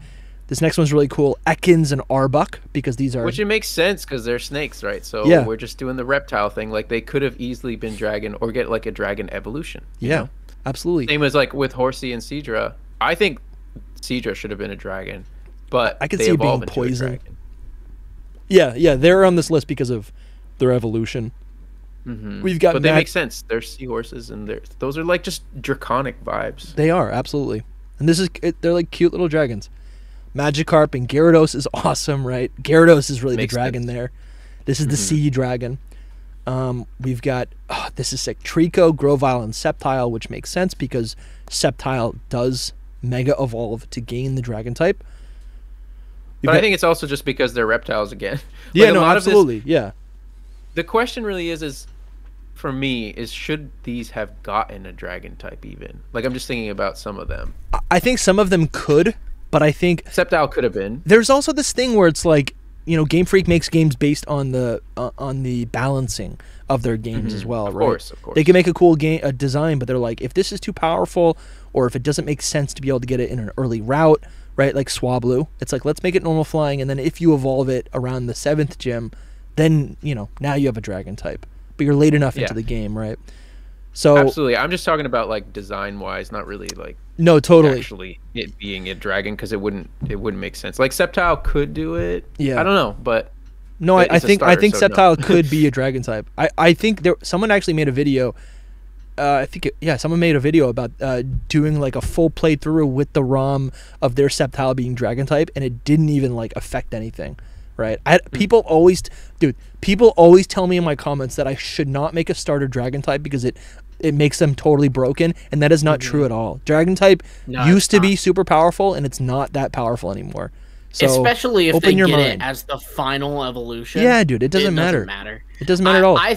This next one's really cool. Ekans and Arbok, because these are... Which it makes sense because they're snakes, right? So we're just doing the reptile thing. Like they could have easily been dragon or get like a dragon evolution. Yeah, absolutely. Same as like with Horsey and Seadra. I think Seadra should have been a dragon, but I could see it being poison. Yeah, yeah, they're on this list because of their evolution. We've got, but they make sense. They're seahorses, and those are like just draconic vibes. They are absolutely. And they're like cute little dragons. Magikarp and Gyarados is awesome, right? Gyarados is really the dragon there. This is the sea dragon. We've got, this is sick, Treecko, Grovyle, and Sceptile, which makes sense because Sceptile does mega evolve to gain the dragon type. But I think it's also just because they're reptiles again. Yeah, no, absolutely. Yeah. The question really is for me is, should these have gotten a dragon type even? Like, I'm just thinking about some of them. I think some of them could, but I think Sceptile could have been. There's also this thing where it's like, you know, Game Freak makes games based on the balancing of their games as well, right? Of course. They can make a cool game, a design, but they're like, if this is too powerful, or if it doesn't make sense to be able to get it in an early route, right? Like Swablu, it's like, let's make it normal flying, and then if you evolve it around the 7th gym, then you know now you have a dragon type, but you're late enough into the game, right? So absolutely, I'm just talking about like design wise, not really like actually it being a dragon, because it wouldn't make sense. Like Sceptile could do it. Yeah, I don't know, but no, I think so Sceptile could be a dragon type. I think someone actually made a video. I think someone made a video about doing like a full playthrough with the ROM of their Sceptile being dragon type, and it didn't even like affect anything. Right, people always tell me in my comments that I should not make a starter dragon type because it makes them totally broken, and that is not true at all. Dragon type used to be super powerful, and it's not that powerful anymore. So especially if they get it as the final evolution. Yeah, dude, it doesn't matter. It doesn't matter at all. I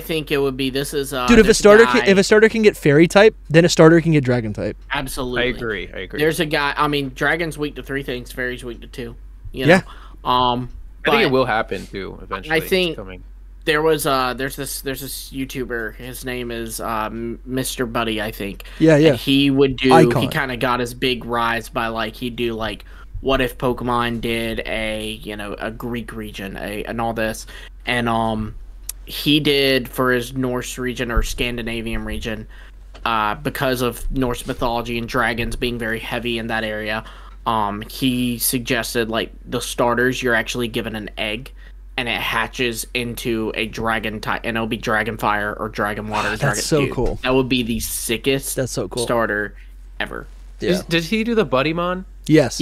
think it would be dude. If a starter can get fairy type, then a starter can get dragon type. Absolutely, I agree. There's a guy. I mean, dragon's weak to 3 things, fairy's weak to 2. You know? Yeah. I think it will happen too eventually. I think there was there's this YouTuber, his name is Mr. Buddy, I think. Yeah. And he would do Icon. He kind of got his big rise by like he'd do like, what if Pokemon did a Greek region and all this, and he did for his Norse region or Scandinavian region, because of Norse mythology and dragons being very heavy in that area. He suggested, like, the starters, you're actually given an egg, and it hatches into a dragon type, and it'll be dragon fire or dragon water. That's so cool. That would be the sickest starter ever. Yeah. Did he do the Buddymon? Yes.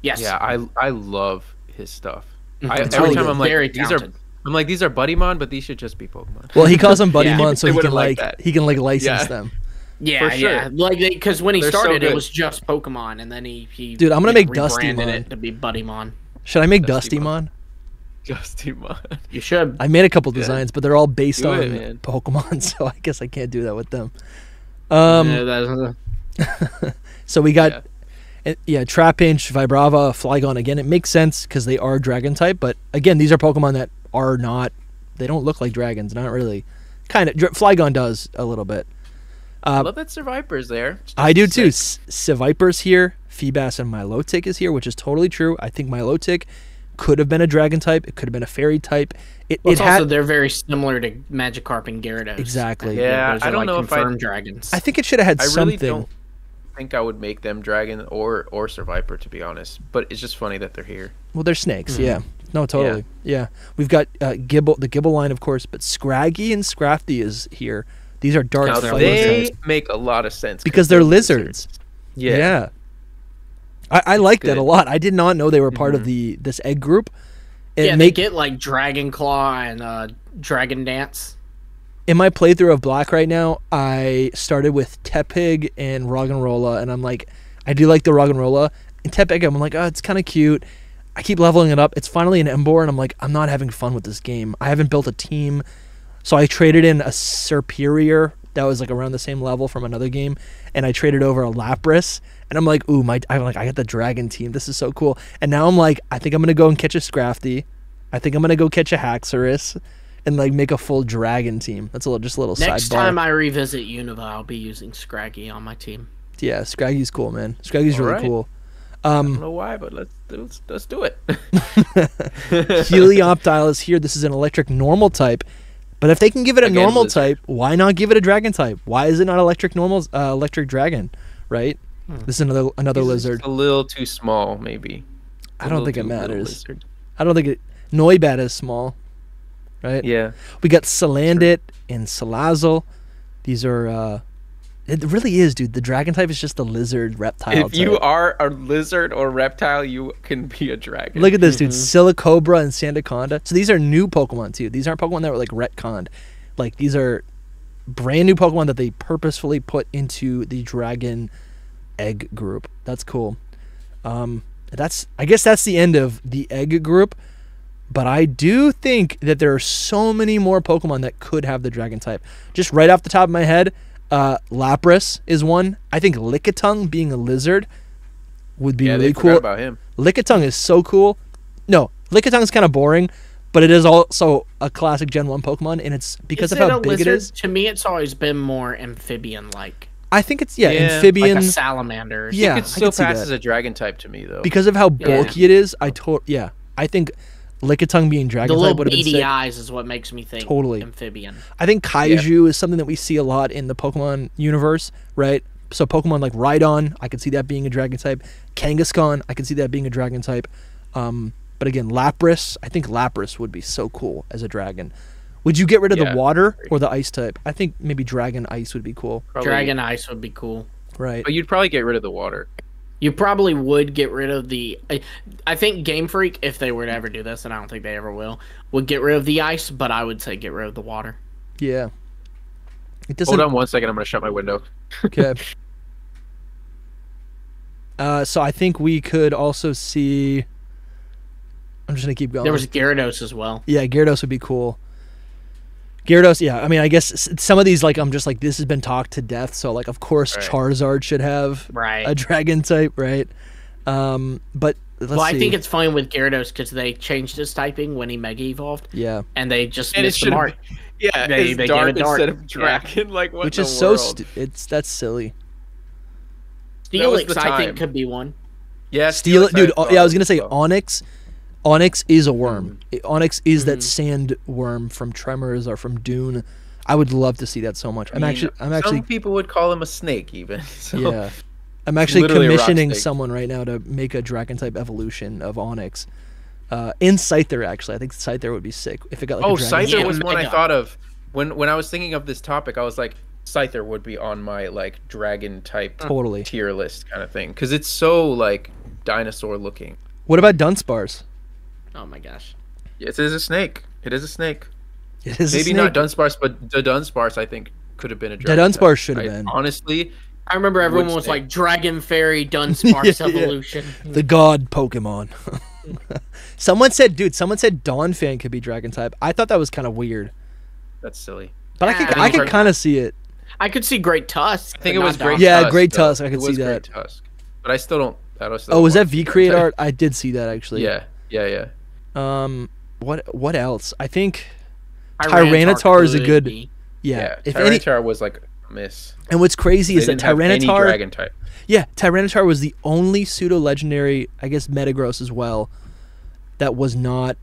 Yeah, I love his stuff. Every time I'm like, these are Buddymon, but these should just be Pokemon. Well, he calls them Buddymon, so he can license them. Yeah, for sure. Like, because when he started, it was just Pokemon, and then he dude, I'm gonna make Dustymon it to be Buddymon. Should I make Dustymon? Dustymon. You should. I made a couple designs, but they're all based on Pokemon, so I guess I can't do that with them. So we got Trapinch, Vibrava, Flygon. Again, it makes sense because they are dragon type, but again, these are Pokemon that are not. They don't look like dragons, not really. Kind of. Flygon does a little bit. I love that Seviper's there. I do too. Seviper's here. Feebas and Milotic is here, which is totally true. I think Milotic could have been a dragon type. It could have been a fairy type. They're very similar to Magikarp and Gyarados. Exactly. Yeah, those I don't know if I confirmed dragons. I think it should have had something. I really don't think I would make them dragon or Seviper, to be honest. But it's just funny that they're here. Well, they're snakes. Yeah. No, totally. Yeah. We've got the Gibble line, of course, but Scraggy and Scrafty is here. These are dark. They make a lot of sense because they're lizards. Yeah. I like that a lot. I did not know they were part of this egg group. They get like Dragon Claw and Dragon Dance. In my playthrough of Black right now, I started with Tepig and Roggenrola, and I'm like, I do like the Roggenrola and Tepig. I'm like, oh, it's kind of cute. I keep leveling it up. It's finally an Emboar, and I'm like, I'm not having fun with this game. I haven't built a team. So I traded in a Serperior that was like around the same level from another game, and I traded over a Lapras, and I'm like, ooh, I got the dragon team. This is so cool. And now I'm like, I think I'm gonna go and catch a Scrafty. I think I'm gonna go catch a Haxorus, and like make a full dragon team. That's just a little sidebar. Next time I revisit Unova, I'll be using Scraggy on my team. Yeah, Scraggy's cool, man. Scraggy's really cool. I don't know why, but let's do it. Helioptile is here. This is an electric normal type. But if they can give it a normal type, why not give it a dragon type? Why is it not electric normal, electric dragon, right? This is another lizard. A little too small, maybe. I don't think it matters. I don't think it... Noibat is small, right? Yeah. We got Salandit and Salazzle. These are... It really is, dude. The dragon type is just the lizard reptile. If you are a lizard or reptile, you can be a dragon. Look at this, dude. Silicobra and Sandaconda. So these are new Pokemon, too. These aren't Pokemon that were, like, retconned. Like, these are brand new Pokemon that they purposefully put into the dragon egg group. That's cool. I guess that's the end of the egg group. But I do think that there are so many more Pokemon that could have the dragon type. Just right off the top of my head, Lapras is one. I think Lickitung being a lizard would be really cool. About him. Lickitung is so cool. No, Lickitung is kind of boring, but it is also a classic Gen 1 Pokemon, and it's because of how big it is. To me, it's always been more amphibian-like. I think it's, amphibian. Like a salamander. Yeah, it still passes a dragon type to me, though. Because of how bulky it is, I think Lickitung being dragon type would have been sick. The little beady eyes is what makes me think amphibian. I think Kaiju is something that we see a lot in the Pokemon universe, right? So Pokemon like Rhydon, I could see that being a dragon type. Kangaskhan, I could see that being a dragon type. But again, Lapras, I think Lapras would be so cool as a dragon. Would you get rid of the water or the ice type? I think maybe dragon ice would be cool. Probably. Dragon ice would be cool. Right. But you'd probably get rid of the water. You probably would get rid of the... I think Game Freak, if they were to ever do this, and I don't think they ever will, would get rid of the ice, but I would say get rid of the water. Yeah. It doesn't... Hold on one second. I'm going to shut my window. Okay. So I think we could also see... I'm just going to keep going. There was Gyarados as well. Yeah, Gyarados would be cool. Gyarados, yeah. I mean, I guess some of these, like, I'm just like, this has been talked to death. So, like, of course, Charizard should have a dragon type, right? But let's see. I think it's fine with Gyarados because they changed his typing when he Mega Evolved. Yeah. And they just missed the mark. Yeah, they gave it dark instead of dragon. Yeah. Like, what Which in is the world? So, that's silly. Steelix, I think, could be one. Yeah, Steelix. Dude, I was going to say Onix. Onix is a worm. Onix is that sand worm from Tremors or from Dune. I would love to see that so much. Some people would call him a snake even. So. Yeah, I'm actually commissioning someone right now to make a dragon type evolution of Onix. In Scyther, actually, I think Scyther would be sick if it got like. Oh, Scyther was one I thought of when I was thinking of this topic. I was like, Scyther would be on my like dragon type tier list kind of thing because it's so like dinosaur looking. What about Dunsparce? Oh my gosh! Yes, it is a snake. It is a snake. It is maybe a snake. Not Dunsparce, but the Dunsparce I think could have been a dragon. The Dunsparce should have been. Honestly, I remember everyone was like Dragon Fairy Dunsparce evolution. Yeah. The god Pokemon. Someone said Dawnfang could be dragon type. I thought that was kind of weird. That's silly. But I could kind of see it. I could see Great Tusk. I think it was Great Tusk. Yeah, Great Tusk. I could see that. Great Tusk. But I still don't. Oh, was that V-Create art? I did see that actually. Yeah. Yeah. Yeah. What else? I think Tyranitar is a good if Tyranitar was like a miss. And what's crazy is that Tyranitar dragon type. Yeah, Tyranitar was the only pseudo legendary, I guess Metagross as well, that was not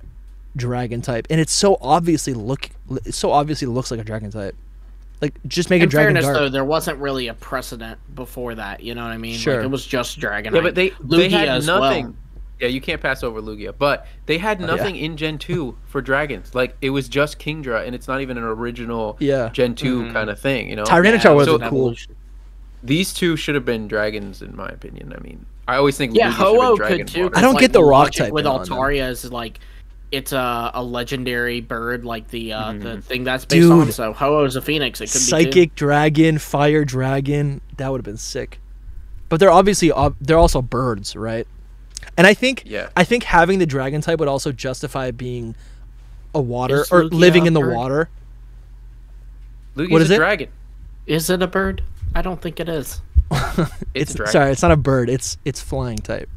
dragon type. And it's so obviously looks like a dragon type. Like just make a dragon dark. In fairness, though, there wasn't really a precedent before that, you know what I mean? Sure. Like, it was just dragon. Yeah, but they had nothing. Well. Yeah, you can't pass over Lugia, but they had nothing in Gen 2 for dragons. Like it was just Kingdra, and it's not even an original Gen 2 kind of thing. You know, Tyranitar wasn't cool. These two should have been dragons, in my opinion. I mean, I always think Ho-Oh could too. I don't get the rock type with Altaria is like it's a legendary bird, like the thing that's based on. So Ho-Oh is a phoenix. It could be psychic dragon, fire dragon. That would have been sick. But they're obviously they're also birds, right? And I think having the dragon type would also justify being a water or living in the water. Lugia's a dragon. Is it a bird? I don't think it is. It's a dragon. Sorry, it's not a bird. It's flying type.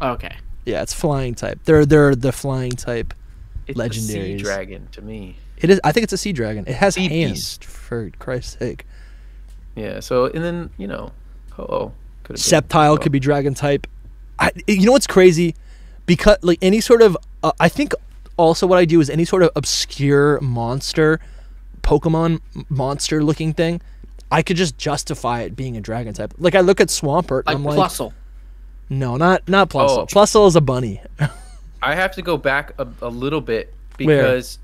Okay. Yeah, it's flying type. They're the flying type legendaries. It's a sea dragon to me. It is. I think it's a sea dragon. It has sea hands beast. For Christ's sake. Yeah. So and then you know, Ho-Oh could Sceptile could be dragon type. You know what's crazy, because like any sort of I think also what I do is any sort of obscure monster, Pokemon monster looking thing, I could just justify it being a dragon type. Like I look at Swampert, and I'm like Plusle. No, not Plusle. Oh. Plusle is a bunny. I have to go back a little bit because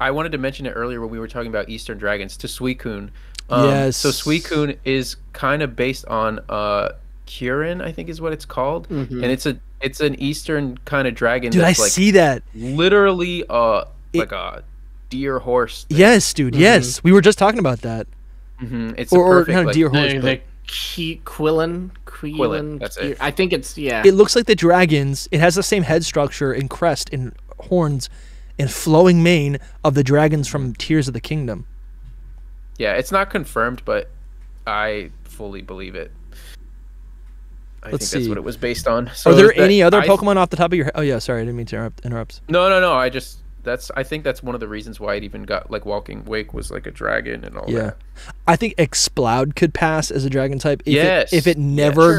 I wanted to mention it earlier when we were talking about Eastern dragons to Suicune. Yes. So Suicune is kind of based on Kyurem, I think is what it's called, and it's an eastern kind of dragon. Dude, that's I like see that literally like a deer horse thing. Yes, dude. Yes, we were just talking about that. It's perfect, not a deer horse. Quillen. That's it. I think it's It looks like the dragons. It has the same head structure and crest and horns and flowing mane of the dragons from Tears of the Kingdom. Yeah, it's not confirmed, but I fully believe it. I think that's what it was based on. So are there any other Pokemon off the top of your head? Oh yeah, sorry, I didn't mean to interrupt. No. I think that's one of the reasons why it even got like Walking Wake was like a dragon and all that. Yeah, I think Exploud could pass as a dragon type. If it never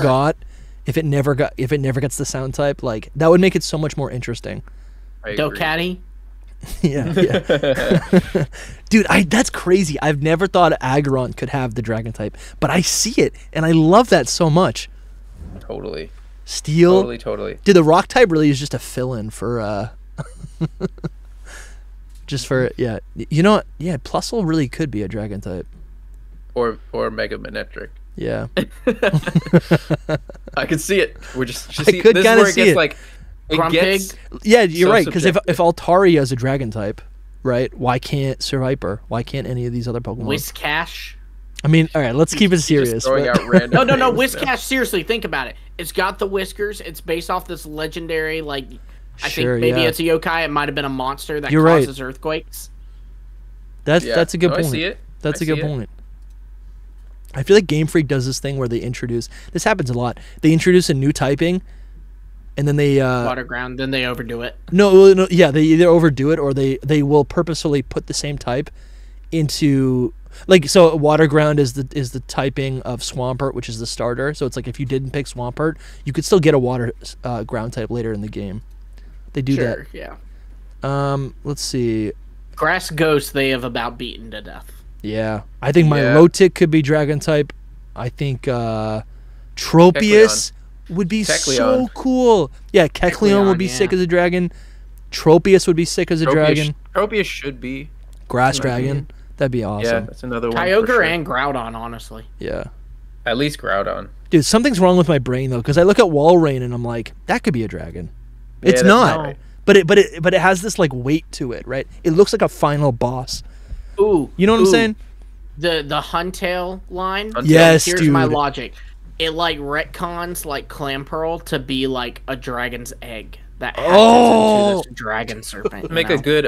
gets the sound type, like that would make it so much more interesting. Dokkaebi. Yeah. Dude, that's crazy. I've never thought Aggron could have the dragon type, but I see it and I love that so much. Totally. Steel. Totally. Dude, the rock type really is just a fill-in for Plusle really could be a dragon type. Or Mega Manectric. Yeah. I could see it. You're right, because if Altaria is a dragon type, right, why can't Serviper? Why can't any of these other Pokemon? Whiskash? I mean, all right, let's keep it serious. No, Whiskash, seriously, think about it. It's got the whiskers. It's based off this legendary, like, I think maybe it's a yokai. It might have been a monster that causes earthquakes. That's a good point. I see it. That's a good point. I feel like Game Freak does this thing where they introduce... This happens a lot. They introduce a new typing, and then they... water ground, then they overdo it. No, yeah, they either overdo it or they will purposefully put the same type into... Like, so water ground is the typing of Swampert, which is the starter. So it's like if you didn't pick Swampert, you could still get a water ground type later in the game. They do that. Yeah. Let's see. Grass Ghost they have about beaten to death. Yeah. I think Milotic could be dragon type. I think Tropius would be so cool. Yeah, Kecleon would be sick as a dragon. Tropius would be sick as a dragon. Tropius should be. Grass dragon. That'd be awesome. Yeah, that's another one. Kyogre and Groudon, honestly. Yeah. At least Groudon. Dude, something's wrong with my brain though, because I look at Walrein and I'm like, that could be a dragon. It's not. But it has this like weight to it, right? It looks like a final boss. Ooh. You know what I'm saying? The Huntail line. Yes, dude. Here's my logic. It like retcons like Clamperl to be like a dragon's egg that hatches into this dragon serpent. Make a good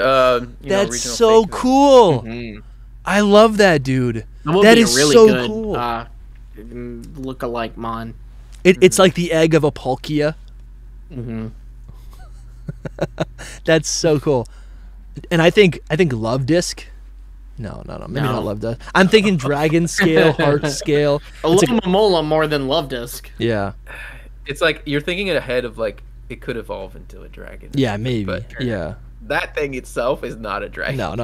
that's so cool. Mm-hmm. I love that, dude. That is really so good, cool. Look-alike mon. It's like the egg of a Palkia. Mm-hmm. That's so cool. And I think Love Disc. No, maybe not Love Disc. I'm thinking Dragon Scale, Heart Scale. Alomomola more than Love Disc. Yeah. It's like you're thinking ahead of like it could evolve into a dragon. Yeah, maybe. But yeah. That thing itself is not a dragon. No.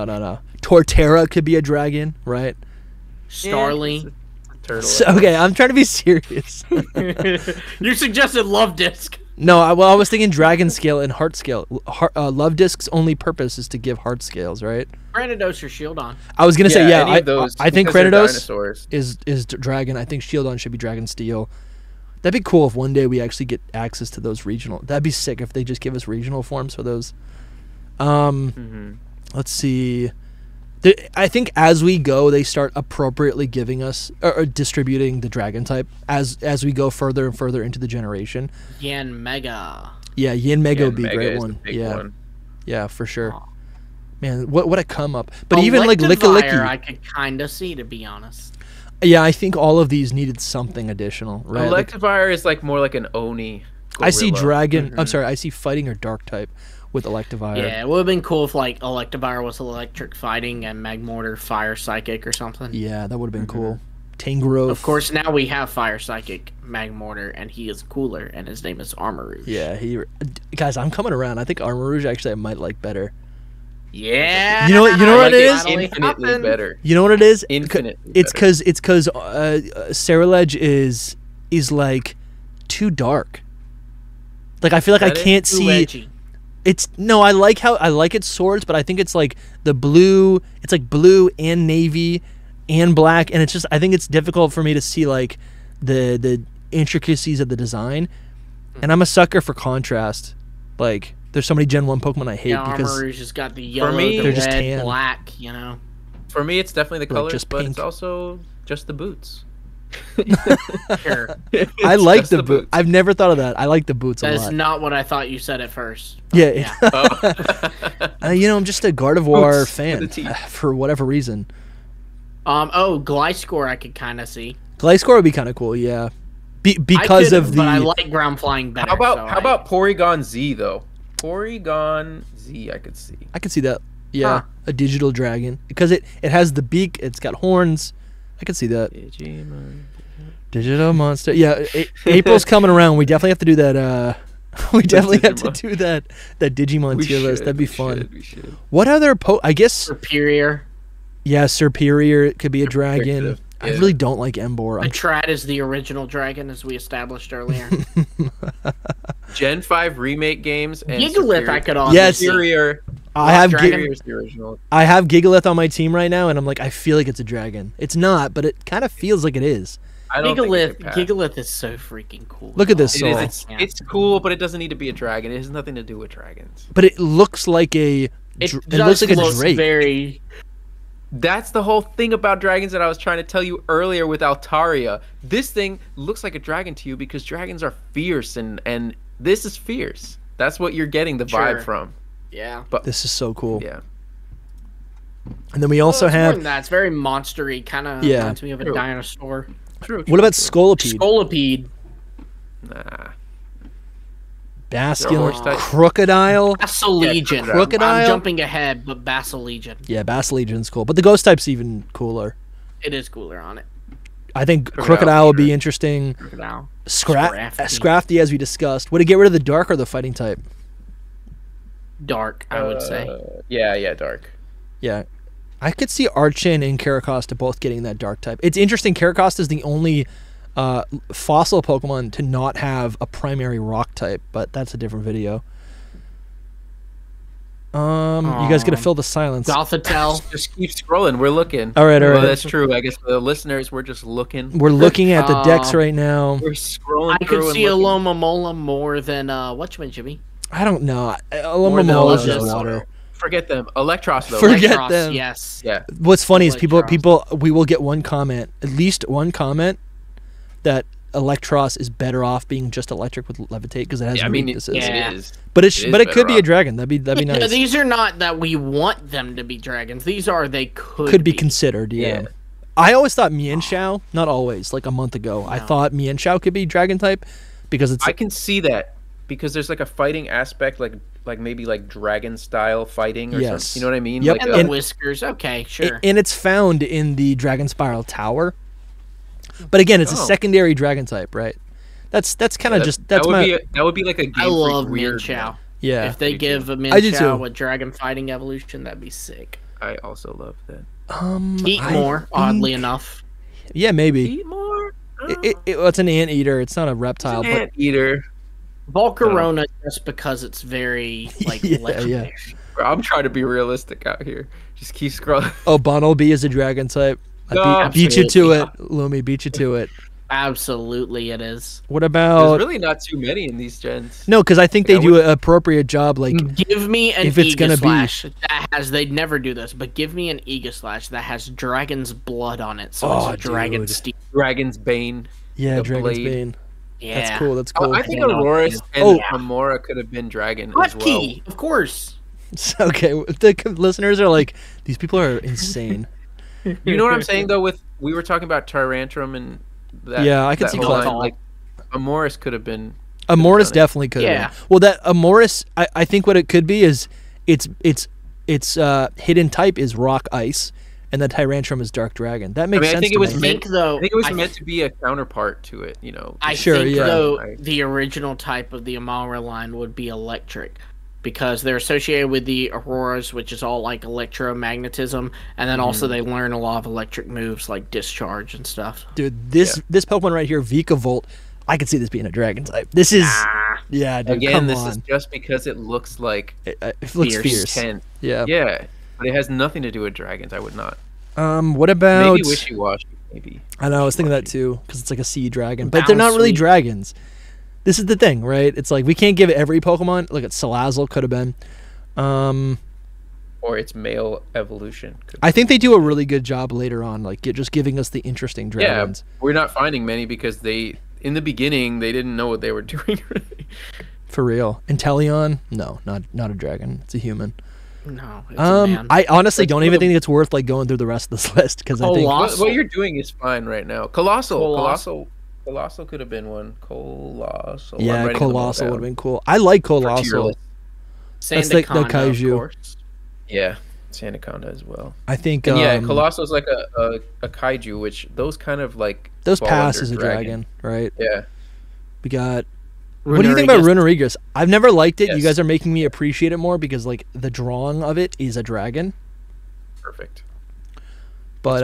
Torterra could be a dragon, right? Starly. Yeah, turtle. Okay, I'm trying to be serious. You suggested Love Disc. No, I was thinking Dragon Scale and Heart Scale. Love Disc's only purpose is to give Heart Scales, right? Kranidos or Shieldon. I was gonna say I think Kranidos is Dragon. I think Shieldon should be Dragon Steel. That'd be cool if one day we actually get access to those regional. That'd be sick if they just give us regional forms for those. Let's see. I think as we go, they start appropriately giving us or distributing the dragon type as we go further and further into the generation. Yen Mega. Yeah, Yen Mega would be a great one. Yeah, for sure. Aww. Man, what a come up! But even like Lickalicky, I could kind of see, to be honest. Yeah, I think all of these needed something additional, right? Electivire is like more like an Oni. Gorilla. I see dragon. Mm-hmm. I'm sorry, I see fighting or dark type with Electivire. Yeah, it would have been cool if like Electivire was electric fighting and Magmortar fire psychic or something. Yeah, that would have been cool. Tangrowth. Of course, now we have fire psychic Magmortar, and he is cooler, and his name is Armarouge. Yeah, guys, I'm coming around. I think Armarouge actually I might like better. Yeah, you know what it is. Infinitely better. You know what it is. Infinitely. It's because Seralege is like too dark. Like I feel like that I can't see. Edgy. It's no, I like its swords, but I think it's like the blue. It's like blue and navy, and black, and it's just I think it's difficult for me to see like the intricacies of the design, and I'm a sucker for contrast. Like there's so many Gen 1 Pokemon I hate because Armarouge has got the yellow, the red, black. You know, for me it's definitely the colors, but it's also just the boots. I like the boots. I've never thought of that. I like the boots a lot. That's not what I thought you said at first. Yeah. You know, I'm just a Gardevoir fan for whatever reason. Gliscor I could kind of see. Gliscor would be kind of cool, yeah. Because of the. But I like ground flying better. How about Porygon Z though? Porygon Z, I could see. I could see that. Yeah, a digital dragon because it has the beak. It's got horns. I could see that. Digital monster. Yeah, April's coming around. We definitely have to do that. We definitely have to do that. That Digimon tier list. That'd be fun. We should. What other I guess Superior. Yeah, Superior. It could be a dragon. Yeah. I really don't like Embor. Triad is the original dragon, as we established earlier. Gen 5 remake games and Gigalith. I could also Superior. I have Gigalith on my team right now, and I'm like, I feel like it's a dragon. It's not, but it kind of feels like it is. Gigalith is so freaking cool. Look at this soul. It's cool, but it doesn't need to be a dragon. It has nothing to do with dragons. But it looks like a. It looks like a drake. Very. That's the whole thing about dragons that I was trying to tell you earlier with Altaria. This thing looks like a dragon to you because dragons are fierce, and this is fierce. That's what you're getting the vibe from. Yeah. But this is so cool. Yeah. And then we also have that. It's very monstery, kind of reminds me of a dinosaur. True. What about Scolipede? Scolipede. Nah. Bascular, Crocodile, Basculegion. Crocodile. I'm jumping ahead, but Basculegion. Yeah, Basculegion's cool, but the Ghost type's even cooler. It is cooler on it. I think Crocodile would be interesting. Crocodile. Scrafty, as we discussed. Would it get rid of the Dark or the Fighting type? Dark, I would say. Yeah, Dark. Yeah, I could see Archon and Caracosta both getting that Dark type. It's interesting. Caracosta is the only. Fossil Pokemon to not have a primary rock type, but that's a different video. You guys gonna fill the silence? Gothitelle. Just keep scrolling. We're looking. All right. That's true. I guess for the listeners, we're just looking. We're looking at the decks right now. We're scrolling. I could see Alomomola more than Jimmy? I don't know. Alomomola is just water. Forget them. Electros though. Forget them. Yes. Yeah. What's funny is people. We will get one comment. At least one comment. That Electros is better off being just electric with levitate because it has weaknesses. It is. But it could be a dragon. That'd be nice. These are not that we want them to be dragons. These are they could be considered. Yeah. I always thought Mienshao. Not always. Like a month ago, I thought Mienshao could be dragon type because it's. I can see that because there's like a fighting aspect, like maybe like dragon style fighting or something. You know what I mean? Yep. Like and the whiskers. Okay, sure. And it's found in the Dragon Spiral Tower. But again, it's a secondary dragon type, right? That's kind of that would be like a game. I love Mienshao. Yeah. If they give a Mienshao a dragon fighting evolution, that'd be sick. I also love that. Eatmor, oddly enough. Yeah, maybe. Eatmor? It's an anteater. It's not a reptile. It's an anteater. Volcarona, just because it's very like legendary. Yeah. I'm trying to be realistic out here. Just keep scrolling. Oh, Bonelbee is a dragon type. I beat you to it, Lumi. Beat you to it. Absolutely, it is. What about? There's really not too many in these gens. No, because I think they do an appropriate job. Like, give me an Aegislash that has. They'd never do this, but give me an Aegislash that has dragon's blood on it. So it's a dragon steel. Dragon's Bane. Yeah, Dragon's Bane. Yeah, that's cool. That's cool. I think Aloris and Amora could have been dragon as well. Of course. Okay, the listeners are like, these people are insane. You know what I'm saying though? With we were talking about Tyrantrum and that. Yeah, I could see like Amoris could have been. Amoris definitely could. Yeah. Well, that Amoris, I think what it could be is its hidden type is rock ice, and the Tyrantrum is dark dragon. That makes sense. I think it was meant to be a counterpart to it. You know. I think though the original type of the Amara line would be electric. Because they're associated with the Auroras, which is all like electromagnetism, and then also they learn a lot of electric moves like discharge and stuff. Dude, this Pokemon right here, Vikavolt, I could see this being a dragon type. This is dude, again, this is just because it looks like it looks fierce. Yeah, but it has nothing to do with dragons. I would not. What about maybe wishy-washy? Maybe I know I was thinking that too because it's like a sea dragon, but they're not really dragons. This is the thing, right? It's like we can't give every Pokemon. Look at Salazzle could have been. or its male evolution. I think they do a really good job later on, like just giving us the interesting dragons. Yeah, we're not finding many because they, in the beginning, they didn't know what they were doing. Really. For real. Inteleon? No, not a dragon. It's a human. No, it's a man. I honestly don't even think it's worth like going through the rest of this list because I think what you're doing is fine right now. Colossal could have been one. Colossal. Yeah, Colossal would have been cool. I like Colossal. That's like the kaiju. Yeah, Sandaconda as well. I think. And yeah, Colossal is like a kaiju, which those kind of like those pass as a dragon, right? Yeah. We got. Runerigus. What do you think about Runerigus? I've never liked it. Yes. You guys are making me appreciate it more because like the drawing of it is a dragon. Perfect. But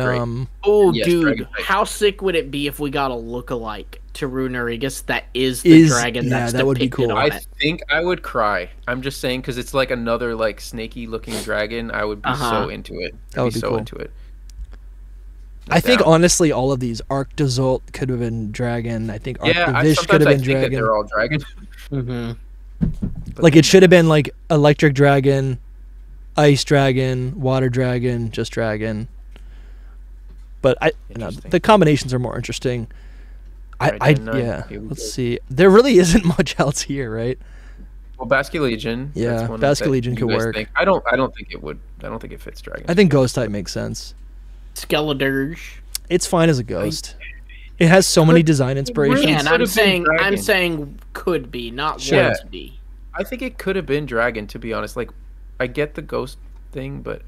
oh yes, dude, how sick would it be if we got a lookalike to Runerigus that is the dragon? Yeah, that's that would be cool. I think I would cry. I'm just saying because it's like another like snaky looking dragon. I would be so into it. That would be so cool. Into it. I think honestly, all of these Arctozolt could have been dragon. I think Arctovish could have been dragon. They're all dragon. Like it should have been like electric dragon, ice dragon, water dragon, just dragon. But I, the combinations are more interesting. Let's see. There really isn't much else here, right? Well, Basculegion. Yeah, Basculegion could work. I don't think it would. I don't think it fits dragon. I think ghost type makes sense. Skeledirge. It's fine as a ghost. It has so many design inspirations. Man, I'm saying could be, not should be. I think it could have been dragon, to be honest. Like, I get the ghost thing, but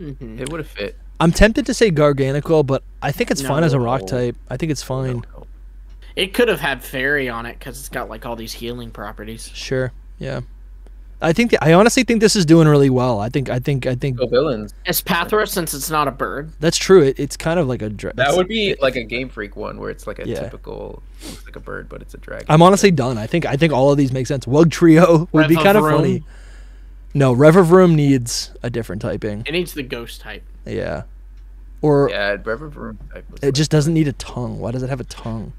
it would have fit. I'm tempted to say Garganical, but I think it's fine as a rock type. I think it's fine. No. It could have had fairy on it because it's got like all these healing properties. Sure. Yeah. I think I honestly think this is doing really well. I think. Villains. Espathra, since it's not a bird. That's true. It's kind of like a. That would be like a Game Freak one where it's like a typical, looks like a bird, but it's a dragon. I'm honestly done. I think all of these make sense. Wugtrio would be kind of funny. No, Rev of Room needs a different typing. It needs the ghost type. Yeah. Or. Yeah, Rev of Room type. It just doesn't need a tongue. Why does it have a tongue?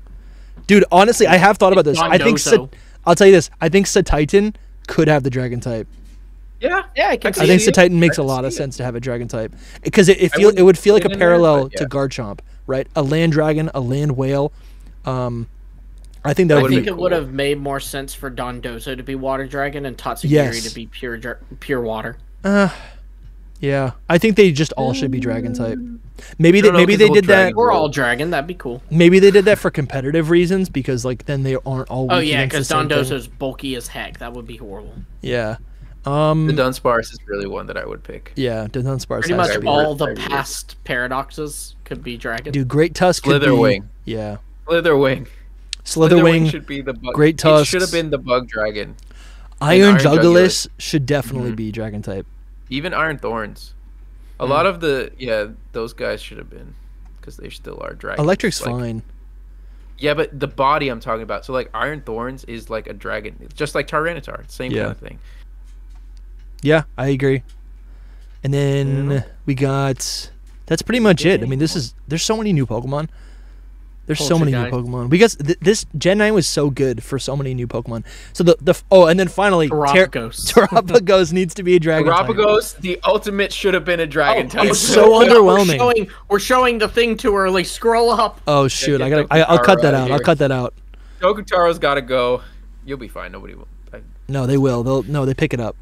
Dude, honestly, I have thought about this. I think I'll tell you this. I think Satitan could have the dragon type. Yeah, yeah, I think Satitan makes a lot of sense to have a dragon type because it would feel like a parallel to Garchomp, right? A land dragon, a land whale. I think that would be cool. I think it would have made more sense for Dondozo to be water dragon and Tatsugiri to be pure water. Yeah, I think they just all should be dragon type. Maybe they did that. We're all dragon. That'd be cool. Maybe they did that for competitive reasons because like then they aren't all. Oh yeah, because Dondozo's bulky as heck. That would be horrible. Yeah. The Dunsparce is really one that I would pick. Yeah, the Dunsparce. Pretty much all the past paradoxes could be dragon. Dude, Great Tusk. Slitherwing. Yeah. Slitherwing. Slitherwing should be the bug. Great Tusk should have been the bug dragon. Iron Jugulus should definitely be dragon type. Even Iron Thorns. A lot of the, those guys should have been because they still are dragons. Electric's like, fine. Yeah, but the body I'm talking about. So, like, Iron Thorns is like a dragon, just like Tyranitar. Same kind of thing. Yeah, I agree. And then we got, that's pretty much it. I mean, there's so many new Pokemon. There's so many new Pokemon. Because this Gen 9 was so good for so many new Pokemon. So and then finally Terrapagos. Terrapagos needs to be a dragon type. Terrapagos, the ultimate should have been a dragon type. It's so underwhelming. We're showing the thing too early. Scroll up. Oh shoot, I'll cut that out. I'll cut that out. Togetaro's got to go. You'll be fine. Nobody will. No, they will. They pick it up.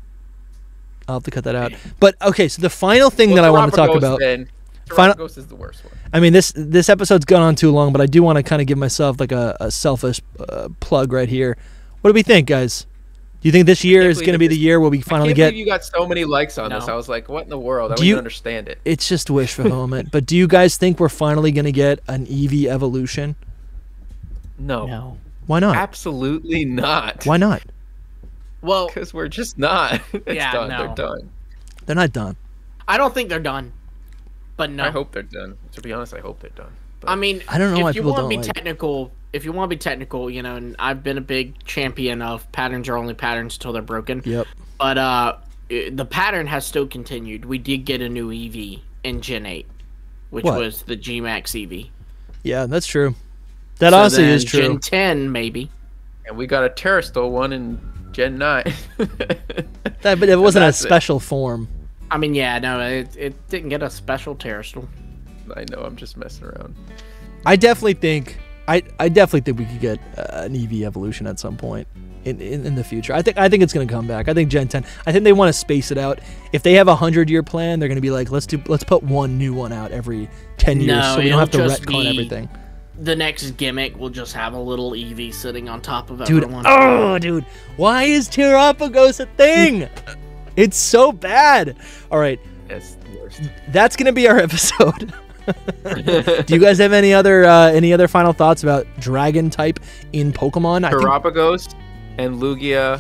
I'll have to cut that out. But okay, so the final thing that I want to talk about Terrapagos is the worst one. I mean, this episode's gone on too long, but I do want to kind of give myself like a selfish plug right here. What do we think, guys? Do you think this year is going to be the year where we finally get? I can't believe you got so many likes on this. I was like, what in the world? I don't understand it. It's just wish fulfillment. But do you guys think we're finally going to get an Eevee evolution? No. Why not? Absolutely not. Why not? Well, because we're just not. They're done. They're not done. I don't think they're done. But no. I hope they're done. To be honest, I hope they're done. But I mean, I don't know why people don't like. If you want to be technical, you know, and I've been a big champion of patterns are only patterns until they're broken. Yep. But the pattern has still continued. We did get a new EV in Gen 8, which was the G-Max EV. Yeah, that's true. That also is true. Gen 10, maybe. And we got a Terrastal one in Gen 9. But it wasn't a special form. I mean, yeah, no, it didn't get a special Terrestrial. I know, I'm just messing around. I definitely think we could get an EV evolution at some point in the future. I think it's going to come back. I think Gen 10. I think they want to space it out. If they have a 100-year plan, they're going to be like, let's put one new one out every 10 years, so we don't have to retcon everything. The next gimmick will just have a little EV sitting on top of everyone. Dude, why is Terrapagos a thing? It's so bad. All right, that's the worst. That's going to be our episode. Do you guys have any other final thoughts about dragon type in Pokemon? Terrapagos and Lugia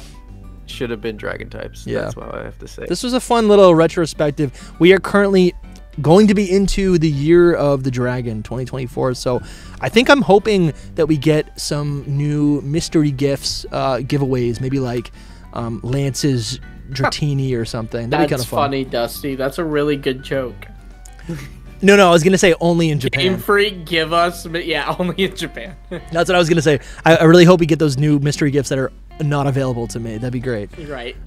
should have been dragon types. Yeah. That's what I have to say. This was a fun little retrospective. We are currently going to be into the year of the dragon, 2024. So I think I'm hoping that we get some new mystery gifts, giveaways, maybe like Lance's Dratini or something. That'd be kind of fun. That's funny, Dusty. That's a really good joke. No, I was going to say only in Japan. Game Freak, give us, but yeah, only in Japan. That's what I was going to say. I really hope we get those new mystery gifts that are not available to me. That'd be great. Right.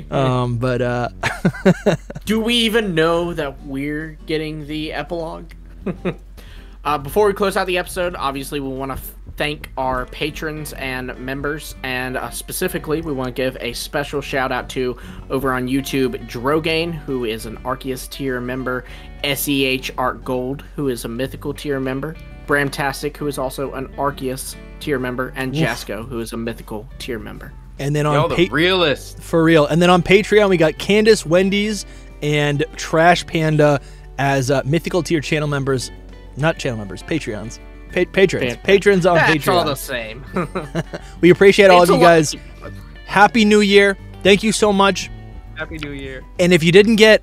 Do we even know that we're getting the epilogue? Before we close out the episode, obviously we want to thank our patrons and members, and specifically we want to give a special shout out to, over on YouTube, Drogane, who is an Arceus tier member, SEH Art Gold, who is a mythical tier member, Bramtastic, who is also an Arceus tier member, and Jasco, who is a mythical tier member. And then on the realist for real. And then on Patreon we got Candace, Wendy's, and Trash Panda as mythical tier channel members. Not channel members, Patreons. Patrons on Patreon. It's all the same. We appreciate all of you guys. Happy New Year. Thank you so much. Happy New Year. And if you didn't get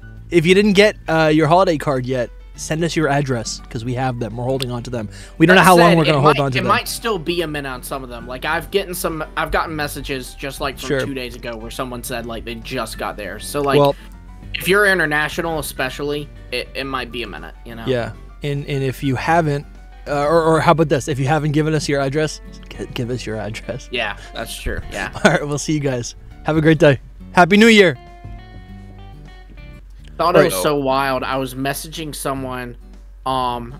your holiday card yet, send us your address, because we have them. We're holding on to them. We don't know how long we're going to hold on to them. It might still be a minute on some of them. Like I've gotten messages just like from 2 days ago where someone said like they just got theirs. So like if you're international especially, it might be a minute, you know. Yeah. And if you haven't, or how about this? If you haven't given us your address, give us your address. Yeah, that's true. Yeah. All right, we'll see you guys. Have a great day. Happy New Year. Thought it was so wild. I was messaging someone, in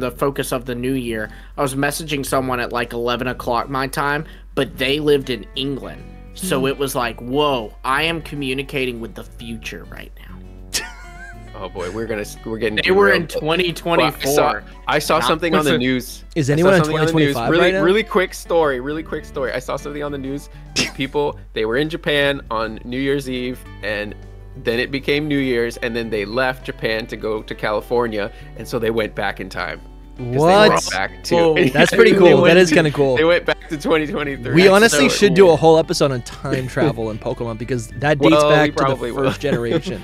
the focus of the new year. I was messaging someone at like 11 o'clock my time, but they lived in England, so it was like, whoa! I am communicating with the future right now. Oh boy, we're getting. They were in 2024. Well, I saw something on the news. Is anyone in 2025 right now? Really quick story. I saw something on the news. People, they were in Japan on New Year's Eve, and then it became New Year's, and then they left Japan to go to California, and so they went back in time. What? That's pretty cool. That is kind of cool. They went back to 2023. We honestly should do a whole episode on time travel in Pokemon, because that dates back to the first generation.